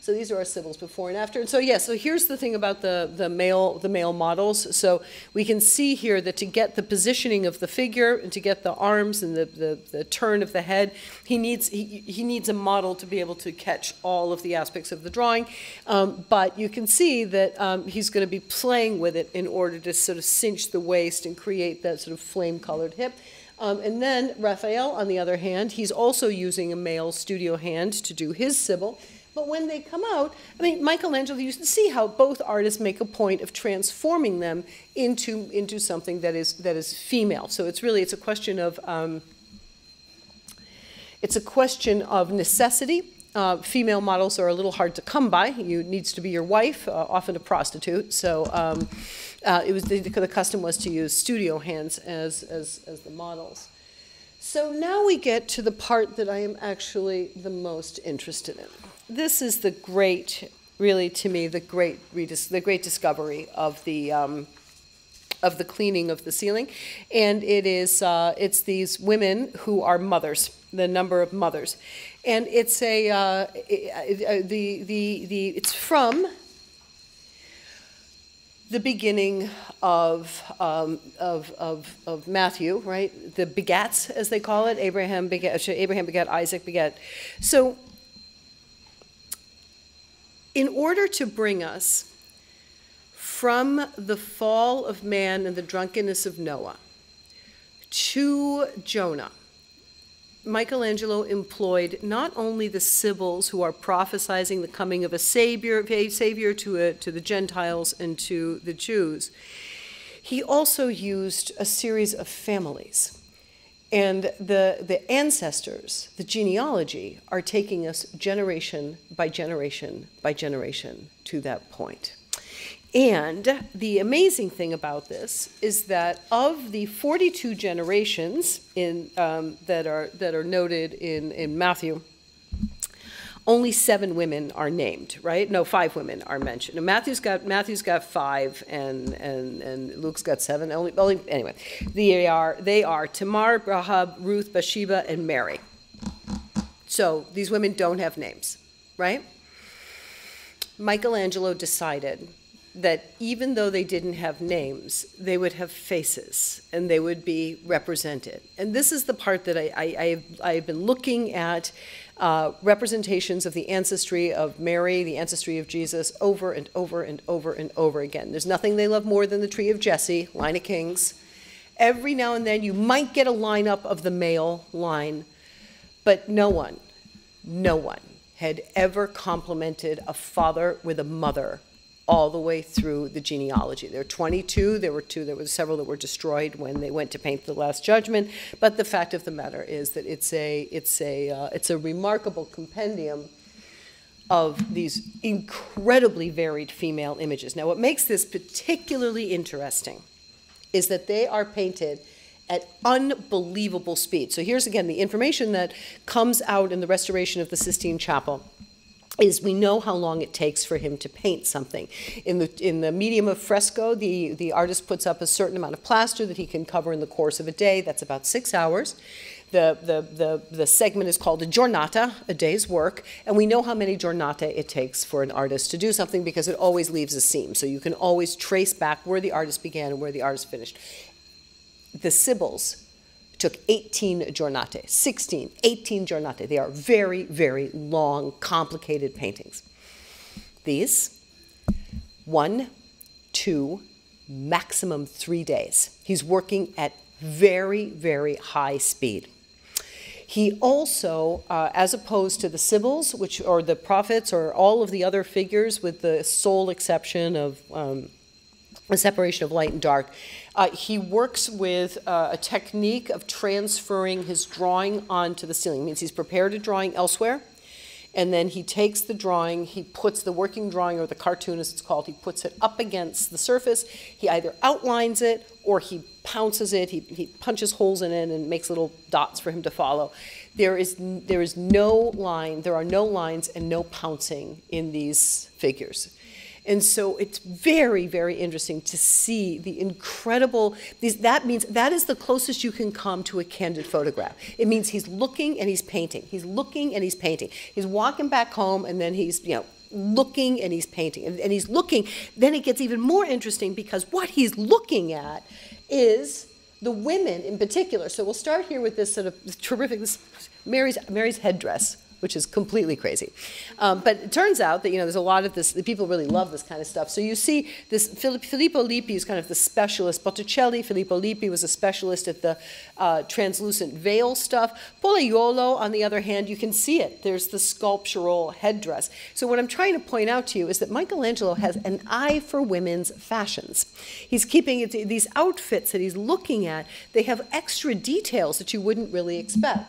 so these are our Sibyls before and after. And so, yeah, so here's the thing about the male models. So we can see here that to get the positioning of the figure and to get the arms and the turn of the head, he needs a model to be able to catch all of the aspects of the drawing. But you can see that he's going to be playing with it in order to sort of cinch the waist and create that sort of flame-colored hip. And then Raphael, on the other hand, he's also using a male studio hand to do his Sibyl. But when they come out, I mean, Michelangelo, you can see how both artists make a point of transforming them into something that is female. So it's really, it's a question of necessity. Female models are a little hard to come by. You needs to be your wife, often a prostitute. So the custom was to use studio hands as the models. So now we get to the part that I am actually the most interested in. This is the great, really to me, the great discovery of the cleaning of the ceiling, and it is it's these women who are mothers, the number of mothers, and it's a it's from the beginning of Matthew, right? The begats, as they call it, Abraham begat, Isaac begat, so. In order to bring us from the fall of man and the drunkenness of Noah to Jonah, Michelangelo employed not only the Sibyls who are prophesying the coming of a savior to the Gentiles and to the Jews, he also used a series of families. And the ancestors, the genealogy, are taking us generation by generation by generation to that point. And the amazing thing about this is that of the 42 generations in, that are noted in Matthew, only 7 women are named, right? No, 5 women are mentioned. Now, Matthew's got 5, and Luke's got 7. Anyway, they are Tamar, Rahab, Ruth, Bathsheba, and Mary. So these women don't have names, right? Michelangelo decided that even though they didn't have names, they would have faces and they would be represented. And this is the part that I have been looking at, representations of the ancestry of Mary, the ancestry of Jesus, over and over and over and over again. There's nothing they love more than the tree of Jesse, line of kings. Every now and then you might get a lineup of the male line, but no one had ever complimented a father with a mother all the way through the genealogy. There were 22, there were several that were destroyed when they went to paint the Last Judgment, but the fact of the matter is that it's a remarkable compendium of these incredibly varied female images. Now, what makes this particularly interesting is that they are painted at unbelievable speed. So here's again the information that comes out in the restoration of the Sistine Chapel. Is we know how long it takes for him to paint something. In the medium of fresco, the artist puts up a certain amount of plaster that he can cover in the course of a day. That's about 6 hours. The segment is called a giornata, a day's work, and we know how many giornate it takes for an artist to do something because it always leaves a seam. So you can always trace back where the artist began and where the artist finished. The Sibyls took 18 giornate, 16, 18 giornate. They are very, very long, complicated paintings. These, 1, 2, maximum 3 days. He's working at very, very high speed. He also, as opposed to the Sibyls, which are the prophets or all of the other figures with the sole exception of the separation of light and dark, he works with a technique of transferring his drawing onto the ceiling. It means he's prepared a drawing elsewhere, and then he takes the drawing, he puts the working drawing, or the cartoon as it's called, he puts it up against the surface. He either outlines it or he pounces it, he punches holes in it and makes little dots for him to follow. There is no line, there are no lines and no pouncing in these figures. And so it's very, very interesting to see the incredible, that means that is the closest you can come to a candid photograph. It means he's looking and he's painting. He's looking and he's painting. He's walking back home and then he's, you know, looking and he's painting. And he's looking, then it gets even more interesting because what he's looking at is the women in particular. So we'll start here with this sort of terrific, this Mary's headdress, which is completely crazy. But it turns out that, you know, there's a lot of this, the people really love this kind of stuff. So you see this, Filippo Lippi is kind of the specialist. Botticelli, Filippo Lippi was a specialist at the translucent veil stuff. Pollaiuolo, on the other hand, you can see it. There's the sculptural headdress. So what I'm trying to point out to you is that Michelangelo has an eye for women's fashions. He's keeping it, these outfits that he's looking at, they have extra details that you wouldn't really expect.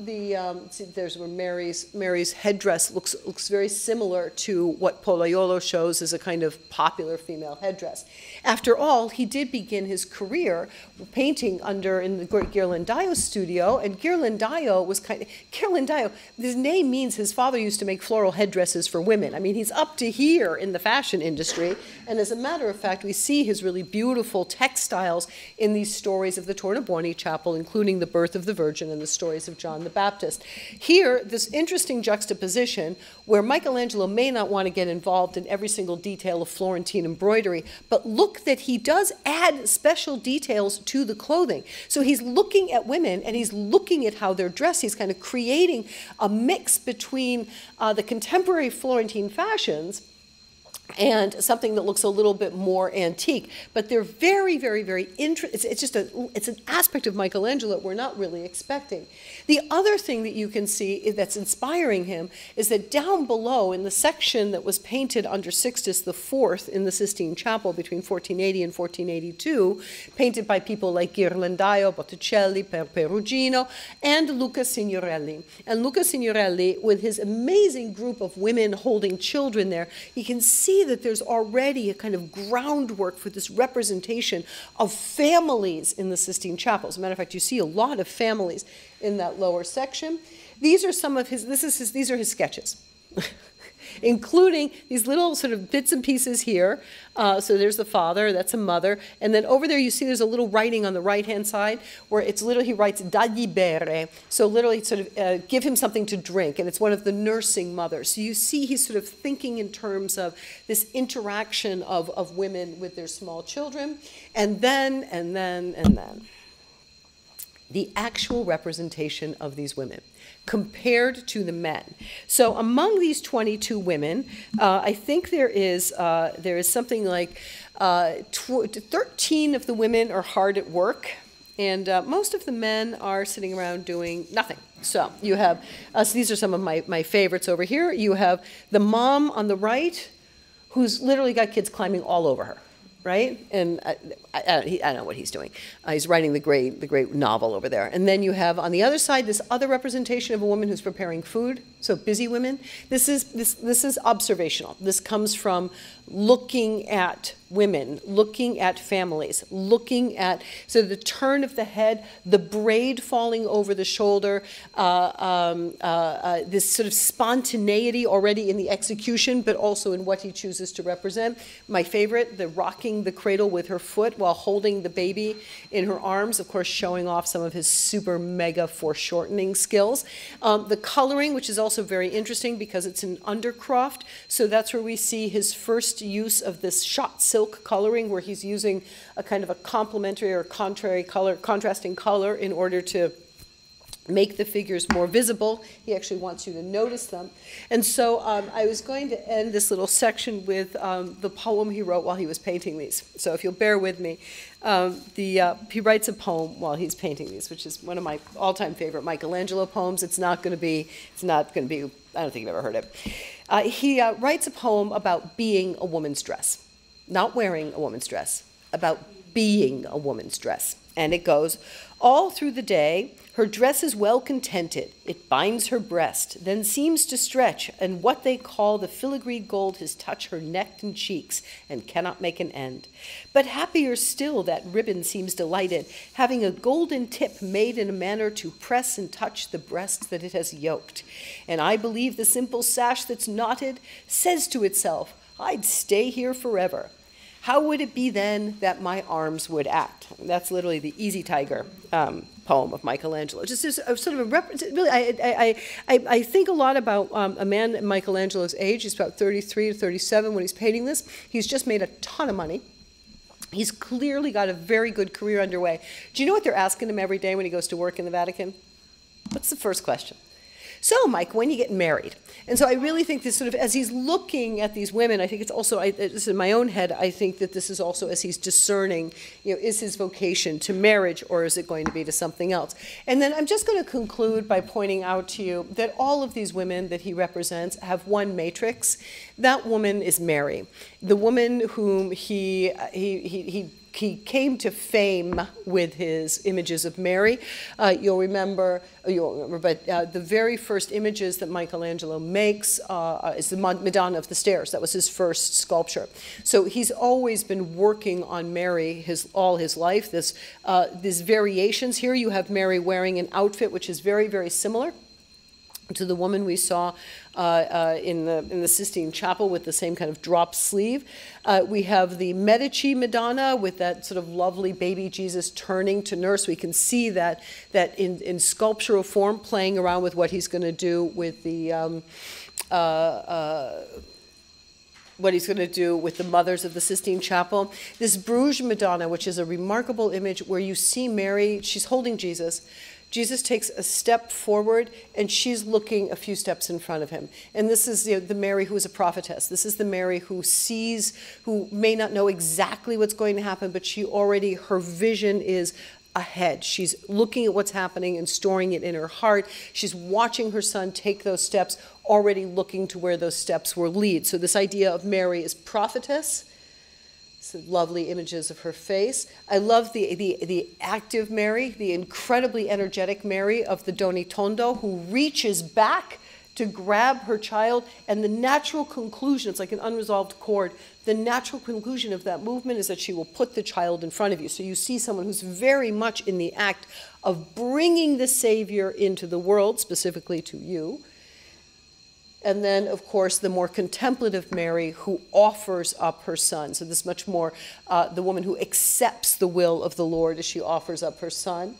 See, there's where Mary's headdress looks very similar to what Pollaiuolo shows as a kind of popular female headdress. After all, he did begin his career painting in the great Ghirlandaio's studio, and Ghirlandaio was kind of, Ghirlandaio, his name means his father used to make floral headdresses for women. I mean, he's up to here in the fashion industry, and as a matter of fact, we see his really beautiful textiles in these stories of the Tornabuoni Chapel, including the birth of the Virgin and the stories of John the Baptist. Here, this interesting juxtaposition where Michelangelo may not want to get involved in every single detail of Florentine embroidery, but look that he does add special details to the clothing. So he's looking at women and he's looking at how they're dressed. He's kind of creating a mix between the contemporary Florentine fashions and something that looks a little bit more antique. But they're very, very, very interesting. It's just it's an aspect of Michelangelo that we're not really expecting. The other thing that you can see that's inspiring him is that down below in the section that was painted under Sixtus IV in the Sistine Chapel between 1480 and 1482, painted by people like Ghirlandaio, Botticelli, Perugino, and Luca Signorelli. And Luca Signorelli, with his amazing group of women holding children there, you can see that there's already a kind of groundwork for this representation of families in the Sistine Chapel. As a matter of fact, you see a lot of families in that lower section. These are some of his, these are his sketches, including these little sort of bits and pieces here. So there's the father, that's a mother. And then over there you see there's a little writing on the right-hand side where it's literally, he writes, dagli bere. So literally sort of give him something to drink. And it's one of the nursing mothers. So you see he's sort of thinking in terms of this interaction of women with their small children. And then, and then, and then. The actual representation of these women compared to the men. So among these 22 women, I think there is something like 13 of the women are hard at work, and most of the men are sitting around doing nothing. So you have, so these are some of my favorites over here. You have the mom on the right, who's literally got kids climbing all over her. Right? And I don't know what he's doing. He's writing the great novel over there. And then you have on the other side this other representation of a woman who's preparing food. So busy women. This is observational. This comes from looking at women, looking at families, looking at so the turn of the head, the braid falling over the shoulder, this sort of spontaneity already in the execution, but also in what he chooses to represent. My favorite, the rocking the cradle with her foot while holding the baby in her arms, of course showing off some of his super mega foreshortening skills. The coloring, which is also very interesting because it's an undercroft, so that's where we see his first use of this shot silk coloring, where he's using a kind of a complementary or contrary color, contrasting color, in order to make the figures more visible. He actually wants you to notice them. And so I was going to end this little section with the poem he wrote while he was painting these. So if you'll bear with me, he writes a poem while he's painting these, which is one of my all-time favorite Michelangelo poems. It's not going to be, I don't think you've ever heard it. He writes a poem about being a woman's dress. Not wearing a woman's dress, about being a woman's dress. And it goes, all through the day, her dress is well contented. It binds her breast, then seems to stretch, and what they call the filigree gold has touched her neck and cheeks, and cannot make an end. But happier still, that ribbon seems delighted, having a golden tip made in a manner to press and touch the breast that it has yoked. And I believe the simple sash that's knotted says to itself, I'd stay here forever. How would it be then that my arms would act? That's literally the Easy Tiger poem of Michelangelo. Just a sort of a really, I think a lot about a man at Michelangelo's age. He's about 33 to 37 when he's painting this. He's just made a ton of money. He's clearly got a very good career underway. Do you know what they're asking him every day when he goes to work in the Vatican? What's the first question? So, Mike, when are you getting married? And so I really think this sort of, as he's looking at these women, I think it's also, this is in my own head, I think that this is also as he's discerning, you know, is his vocation to marriage or is it going to be to something else? And then I'm just going to conclude by pointing out to you that all of these women that he represents have one matrix. That woman is Mary, the woman whom he came to fame with his images of Mary. You'll remember, but the very first images that Michelangelo makes is the Madonna of the Stairs. That was his first sculpture. So he's always been working on Mary all his life. These variations here, you have Mary wearing an outfit which is very, very similar to the woman we saw in the Sistine Chapel with the same kind of drop sleeve. We have the Medici Madonna with that sort of lovely baby Jesus turning to nurse. We can see that in sculptural form, playing around with what he's going to do with the what he's going to do with the mothers of the Sistine Chapel. This Bruges Madonna, which is a remarkable image where you see Mary, she's holding Jesus. Jesus takes a step forward, and she's looking a few steps in front of him. And this is the Mary who is a prophetess. This is the Mary who sees, who may not know exactly what's going to happen, but she already, her vision is ahead. She's looking at what's happening and storing it in her heart. She's watching her son take those steps, already looking to where those steps will lead. So this idea of Mary is prophetess. Some lovely images of her face. I love the active Mary, the incredibly energetic Mary of the Donitondo, who reaches back to grab her child, and the natural conclusion, it's like an unresolved chord, the natural conclusion of that movement is that she will put the child in front of you. So you see someone who's very much in the act of bringing the Savior into the world, specifically to you. And then, of course, the more contemplative Mary who offers up her son. So this much more the woman who accepts the will of the Lord as she offers up her son.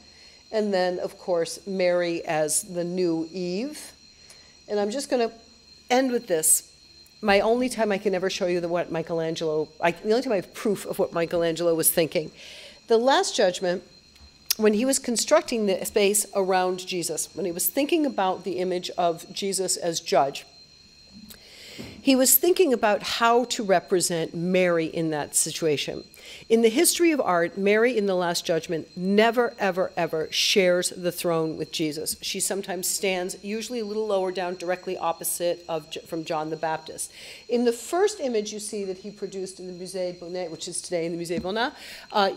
And then, of course, Mary as the new Eve. And I'm just going to end with this. My only time I can ever show you what Michelangelo, the only time I have proof of what Michelangelo was thinking. The Last Judgment, when he was constructing the space around Jesus, when he was thinking about the image of Jesus as judge, he was thinking about how to represent Mary in that situation. In the history of art, Mary in the Last Judgment never, ever, ever shares the throne with Jesus. She sometimes stands, usually a little lower down, directly opposite from John the Baptist. In the first image you see that he produced in the Musée Bonnet, which is today in the Musée Bonnet,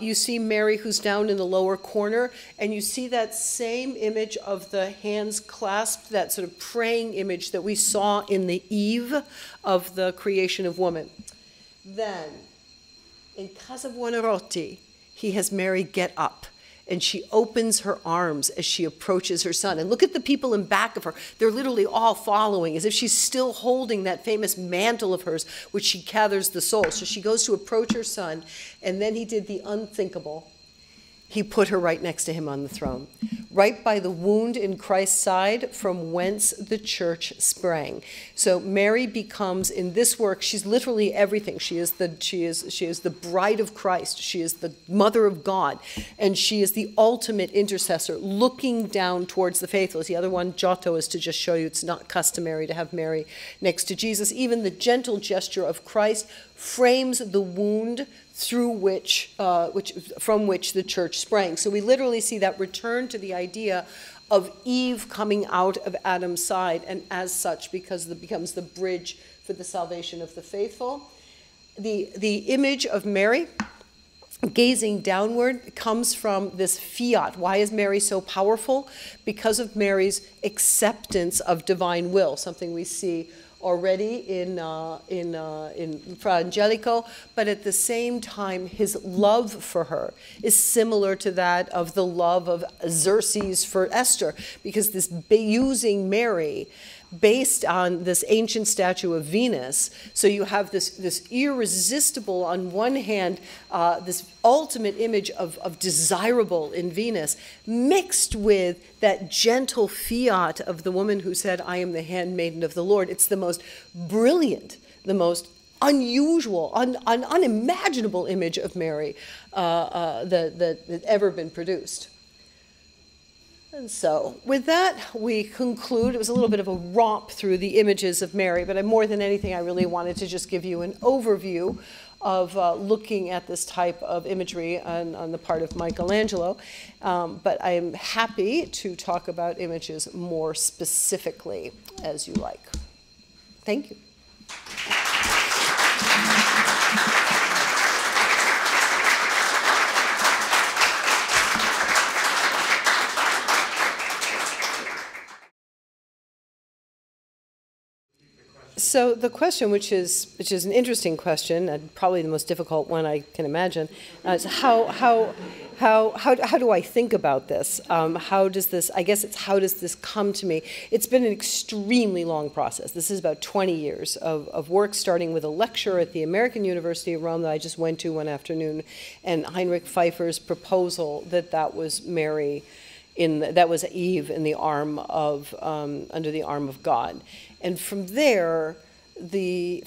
you see Mary who's down in the lower corner, and you see that same image of the hands clasped, that sort of praying image that we saw in the Eve of the creation of woman. Then, in Casa Buonarroti, he has Mary get up, and she opens her arms as she approaches her son. And look at the people in back of her. They're literally all following, as if she's still holding that famous mantle of hers, which she gathers the soul. So she goes to approach her son, and then he did the unthinkable. He put her right next to him on the throne, right by the wound in Christ's side from whence the church sprang. So Mary becomes, in this work, she's literally everything. She is the bride of Christ. She is the mother of God. And she is the ultimate intercessor, looking down towards the faithful. The other one, Giotto, is to just show you it's not customary to have Mary next to Jesus. Even the gentle gesture of Christ frames the wound through from which the church sprang. So we literally see that return to the idea of Eve coming out of Adam's side, and as such, because it becomes the bridge for the salvation of the faithful. The image of Mary gazing downward comes from this fiat. Why is Mary so powerful? Because of Mary's acceptance of divine will, something we see already in Fra Angelico, but at the same time, his love for her is similar to that of the love of Xerxes for Esther, because this using Mary based on this ancient statue of Venus. So you have this irresistible, on one hand, this ultimate image of desirable in Venus, mixed with that gentle fiat of the woman who said, I am the handmaiden of the Lord. It's the most brilliant, the most unusual, unimaginable image of Mary that ever been produced. And so with that, we conclude. It was a little bit of a romp through the images of Mary, but more than anything, I really wanted to just give you an overview of looking at this type of imagery on the part of Michelangelo. But I am happy to talk about images more specifically as you like. Thank you. So the question, which is an interesting question, and probably the most difficult one I can imagine, is how do I think about this? How does this? I guess it's how does this come to me? It's been an extremely long process. This is about 20 years of work, starting with a lecture at the American University of Rome that I just went to one afternoon, and Heinrich Pfeiffer's proposal that was Mary. That was Eve in the arm of under the arm of God, and from there, being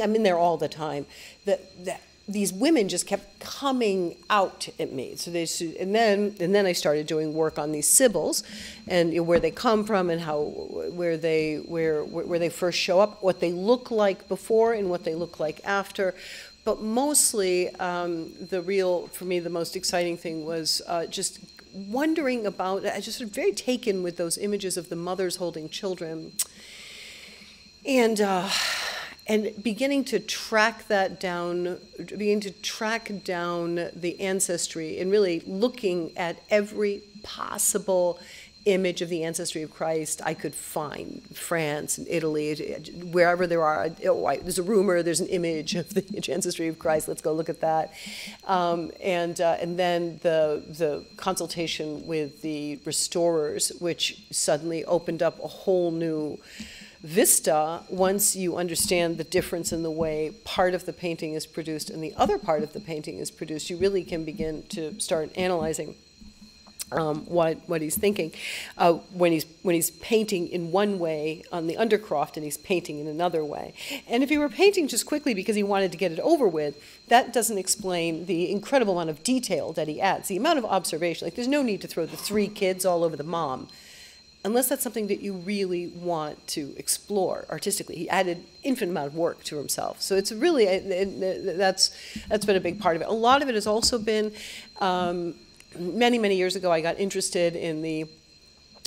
I'm in there all the time. The these women just kept coming out at me. So they, and then I started doing work on these Sibyls, and where they come from, and how, where they first show up, what they look like before, and what they look like after. But mostly, the real, for me, the most exciting thing was just wondering about. I just was very taken with those images of the mothers holding children, and beginning to track that down, beginning to track down the ancestry, and really looking at every possible image of the ancestry of Christ I could find. France and Italy, wherever there are, there's a rumor, there's an image of the ancestry of Christ, let's go look at that. And then the consultation with the restorers, which suddenly opened up a whole new vista once you understand the difference in the way part of the painting is produced and the other part of the painting is produced. You really can begin to start analyzing what he's thinking when he's painting in one way on the undercroft and he's painting in another way. And if he were painting just quickly because he wanted to get it over with, that doesn't explain the incredible amount of detail that he adds, the amount of observation. Like, there's no need to throw the three kids all over the mom, unless that's something that you really want to explore artistically. He added infinite amount of work to himself. So it's really, that's been a big part of it. A lot of it has also been, many, many years ago I got interested in the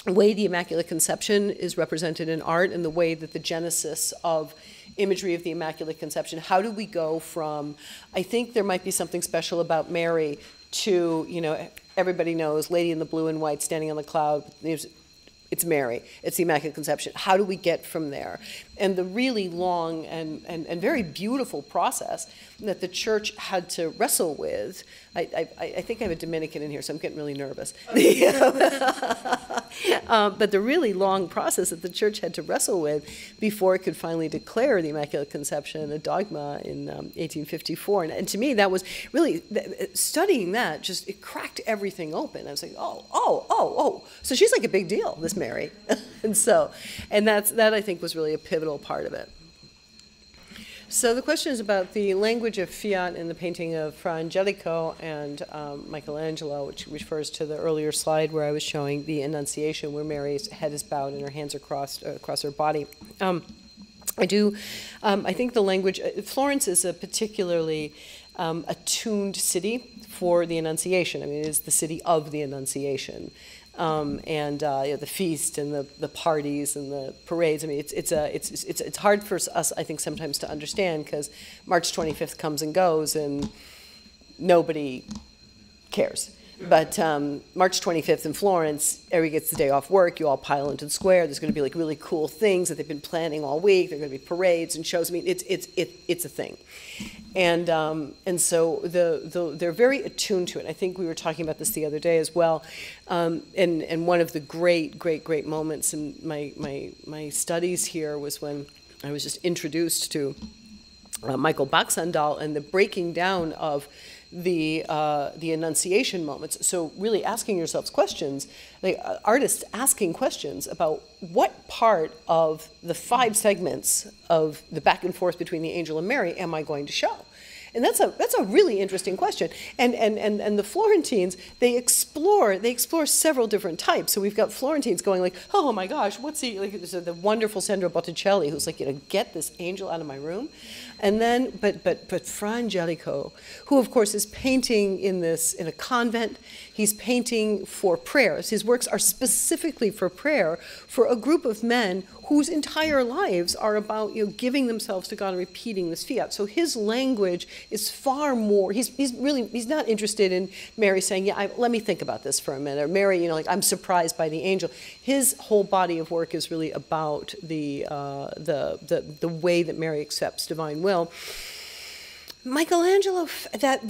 way the Immaculate Conception is represented in art and the way that the genesis of imagery of the Immaculate Conception, how do we go from, I think there might be something special about Mary, to, you know, everybody knows Lady in the Blue and White standing on the cloud, it's Mary, it's the Immaculate Conception. How do we get from there? And the really long and very beautiful process that the church had to wrestle with. I think I have a Dominican in here, so I'm getting really nervous. But the really long process that the church had to wrestle with before it could finally declare the Immaculate Conception a dogma in 1854. And to me, that was really, studying that, just, it cracked everything open. I was like, oh. So she's like a big deal, this Mary. and that I think was really a pivotal part of it. So the question is about the language of fiat in the painting of Fra Angelico and Michelangelo, which refers to the earlier slide where I was showing the Annunciation, where Mary's head is bowed and her hands are crossed across her body. I think the language, Florence is a particularly attuned city for the Annunciation. I mean, it is the city of the Annunciation. You know, the feast and the parties and the parades. I mean, it's hard for us, I think, sometimes to understand, because March 25th comes and goes and nobody cares. But March 25th in Florence, everybody gets the day off work, you all pile into the square, there's going to be like really cool things that they've been planning all week, there are going to be parades and shows. I mean, it's a thing. And so they're very attuned to it. I think we were talking about this the other day as well, and one of the great moments in my studies here was when I was just introduced to Michael Baxandal and the breaking down of the Annunciation moments. So really asking yourselves questions, like artists asking questions about what part of the 5 segments of the back and forth between the angel and Mary am I going to show? And that's a really interesting question. And the Florentines, they explore several different types. So we've got Florentines going like, oh my gosh, what's he, like, so the wonderful Sandro Botticelli, who's like, you know, get this angel out of my room. And then, but Fra Angelico, who of course is painting in a convent, he's painting for prayers. His works are specifically for prayer, for a group of men whose entire lives are about, you know, giving themselves to God and repeating this fiat. So his language is far more, he's not interested in Mary saying, yeah, let me think about this for a minute, or Mary, you know, like, I'm surprised by the angel. His whole body of work is really about the way that Mary accepts divine will. Michelangelo, that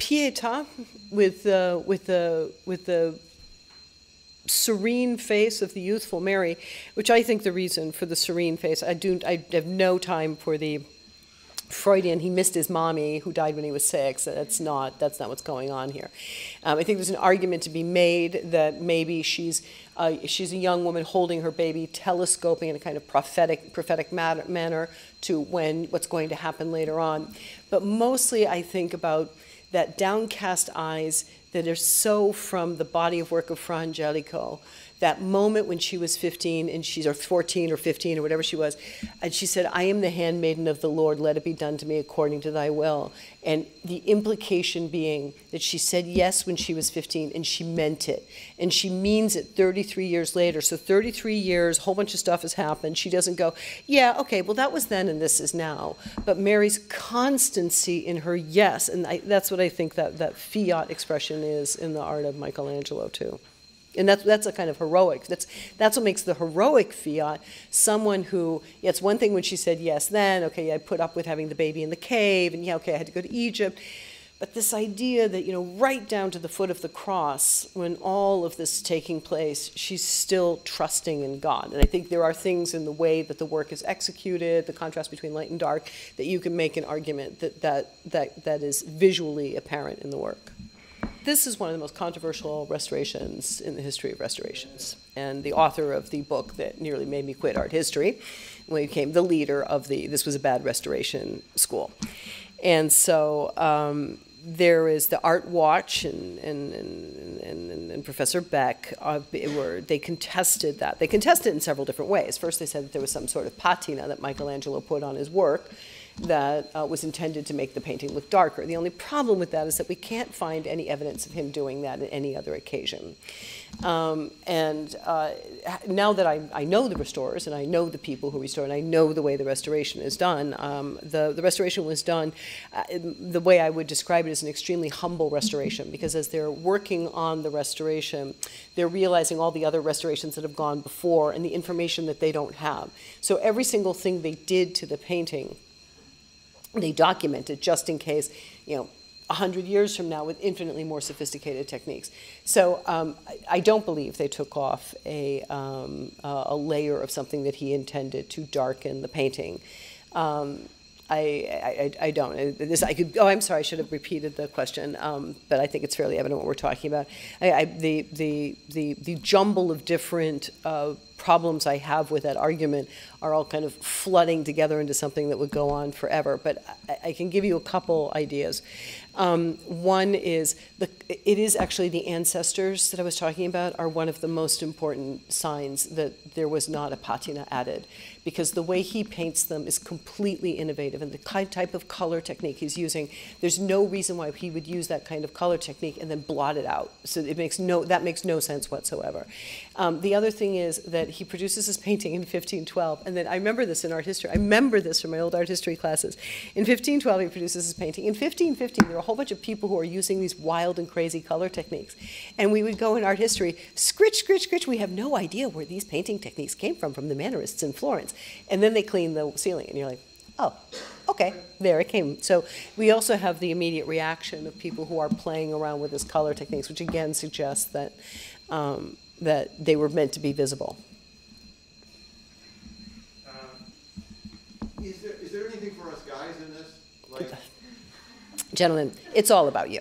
Pietà with the serene face of the youthful Mary, which I think the reason for the serene face, I have no time for the Freudian, he missed his mommy who died when he was 6. That's not what's going on here. I think there's an argument to be made that maybe she's a young woman holding her baby, telescoping in a kind of prophetic manner to what's going to happen later on. But mostly I think about that downcast eyes that are so from the body of work of Fra Angelico, that moment when she was 15 and she's, or 14 or 15 or whatever she was, and she said, "I am the handmaiden of the Lord, let it be done to me according to thy will." And the implication being that she said yes when she was 15 and she meant it. And she means it 33 years later. So 33 years, a whole bunch of stuff has happened. She doesn't go, yeah, okay, well that was then and this is now. But Mary's constancy in her yes, and that's what I think that fiat expression is in the art of Michelangelo too. And that's a kind of heroic, that's what makes the heroic fiat, someone who, yeah, it's one thing when she said yes then, okay, yeah, I put up with having the baby in the cave, and yeah, okay, I had to go to Egypt. But this idea that, you know, right down to the foot of the cross, when all of this is taking place, she's still trusting in God. And I think there are things in the way that the work is executed, the contrast between light and dark, that you can make an argument that is visually apparent in the work. This is one of the most controversial restorations in the history of restorations, and the author of the book that nearly made me quit art history, when he became the leader of this was a bad restoration school. And so there is the Art Watch and Professor Beck, where they contested that. They contested it in several different ways. First, they said that there was some sort of patina that Michelangelo put on his work that was intended to make the painting look darker. The only problem with that is that we can't find any evidence of him doing that at any other occasion. Now that I know the restorers and I know the people who restore and I know the way the restoration is done, the restoration was done, the way I would describe it is an extremely humble restoration, because as they're working on the restoration, they're realizing all the other restorations that have gone before and the information that they don't have. So every single thing they did to the painting, they document it just in case, you know, 100 years from now with infinitely more sophisticated techniques. So I don't believe they took off a layer of something that he intended to darken the painting. I don't. This I could. Oh, I'm sorry. I should have repeated the question. But I think it's fairly evident what we're talking about. The jumble of different problems I have with that argument are all kind of flooding together into something that would go on forever. But I can give you a couple ideas. One is it is actually the ancestors that I was talking about are one of the most important signs that there was not a patina added, because the way he paints them is completely innovative, and the type of color technique he's using, there's no reason why he would use that kind of color technique and then blot it out. So that makes no sense whatsoever. The other thing is that he produces his painting in 1512, and then I remember this in art history. I remember this from my old art history classes. In 1512, he produces his painting. In 1515, there were a whole bunch of people who are using these wild and crazy color techniques, and we would go in art history, scritch, scritch, scritch. We have no idea where these painting techniques came from the Mannerists in Florence, and then they clean the ceiling, and you're like, oh, okay, there it came. So we also have the immediate reaction of people who are playing around with his color techniques, which again suggests that that they were meant to be visible. Is there anything for us guys in this? Like, gentlemen, it's all about you.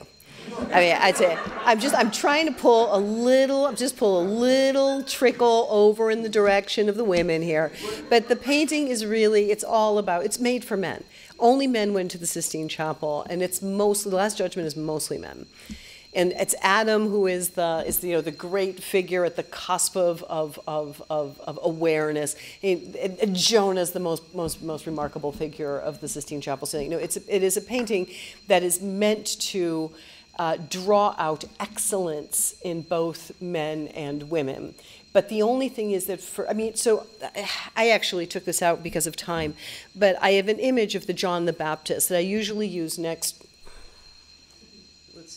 I mean, I'd say I'm trying to pull a little, trickle over in the direction of the women here. But the painting is really, it's all about, it's made for men. Only men went to the Sistine Chapel, and it's mostly, the Last Judgment is mostly men. And it's Adam who is the great figure at the cusp of awareness. Jonah's the most remarkable figure of the Sistine Chapel ceiling. You know, it is a painting that is meant to draw out excellence in both men and women. But the only thing is that so I actually took this out because of time, but I have an image of the John the Baptist that I usually use next.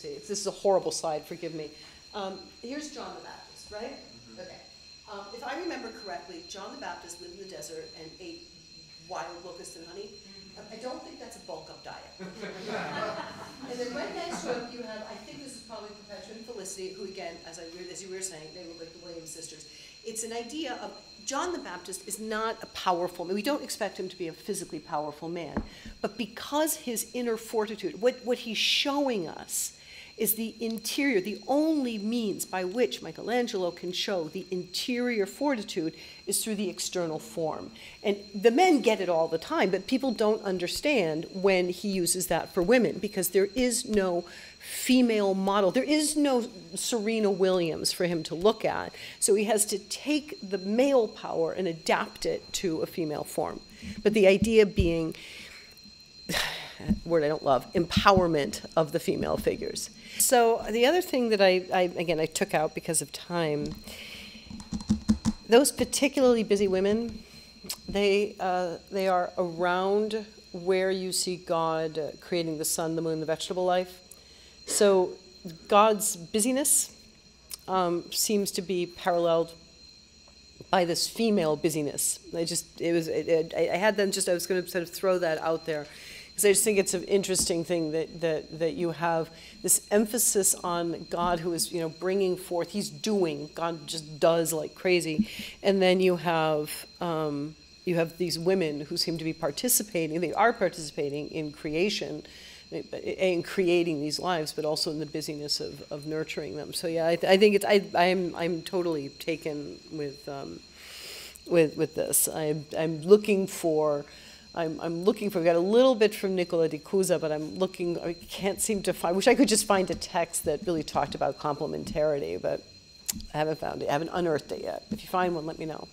This is a horrible slide, forgive me. Here's John the Baptist, right? Mm-hmm. Okay. If I remember correctly, John the Baptist lived in the desert and ate wild locusts and honey. I don't think that's a bulk-up diet. And then right next to him, you have, I think this is probably Perpetua and Felicity, who again, as you were saying, they were like the Williams sisters. It's an idea of John the Baptist is not a powerful man. We don't expect him to be a physically powerful man. But because his inner fortitude, what he's showing us is the interior, the only means by which Michelangelo can show the interior fortitude is through the external form. And the men get it all the time, but people don't understand when he uses that for women, because there is no female model. There is no Serena Williams for him to look at. So he has to take the male power and adapt it to a female form. But the idea being, word I don't love, empowerment of the female figures. So the other thing that I took out because of time, those particularly busy women, they are around where you see God creating the sun, the moon, the vegetable life. So God's busyness seems to be paralleled by this female busyness. I was going to sort of throw that out there, because I just think it's an interesting thing that you have this emphasis on God, who is, you know, bringing forth. He's doing. God just does like crazy, and then you have these women who seem to be participating. They are participating in creation, in creating these lives, but also in the busyness of nurturing them. So yeah, I'm totally taken with this. I'm looking for, we got a little bit from Nicola di Cusa, but I can't seem to find, wish I could just find a text that really talked about complementarity, but I haven't found it, I haven't unearthed it yet. If you find one, let me know.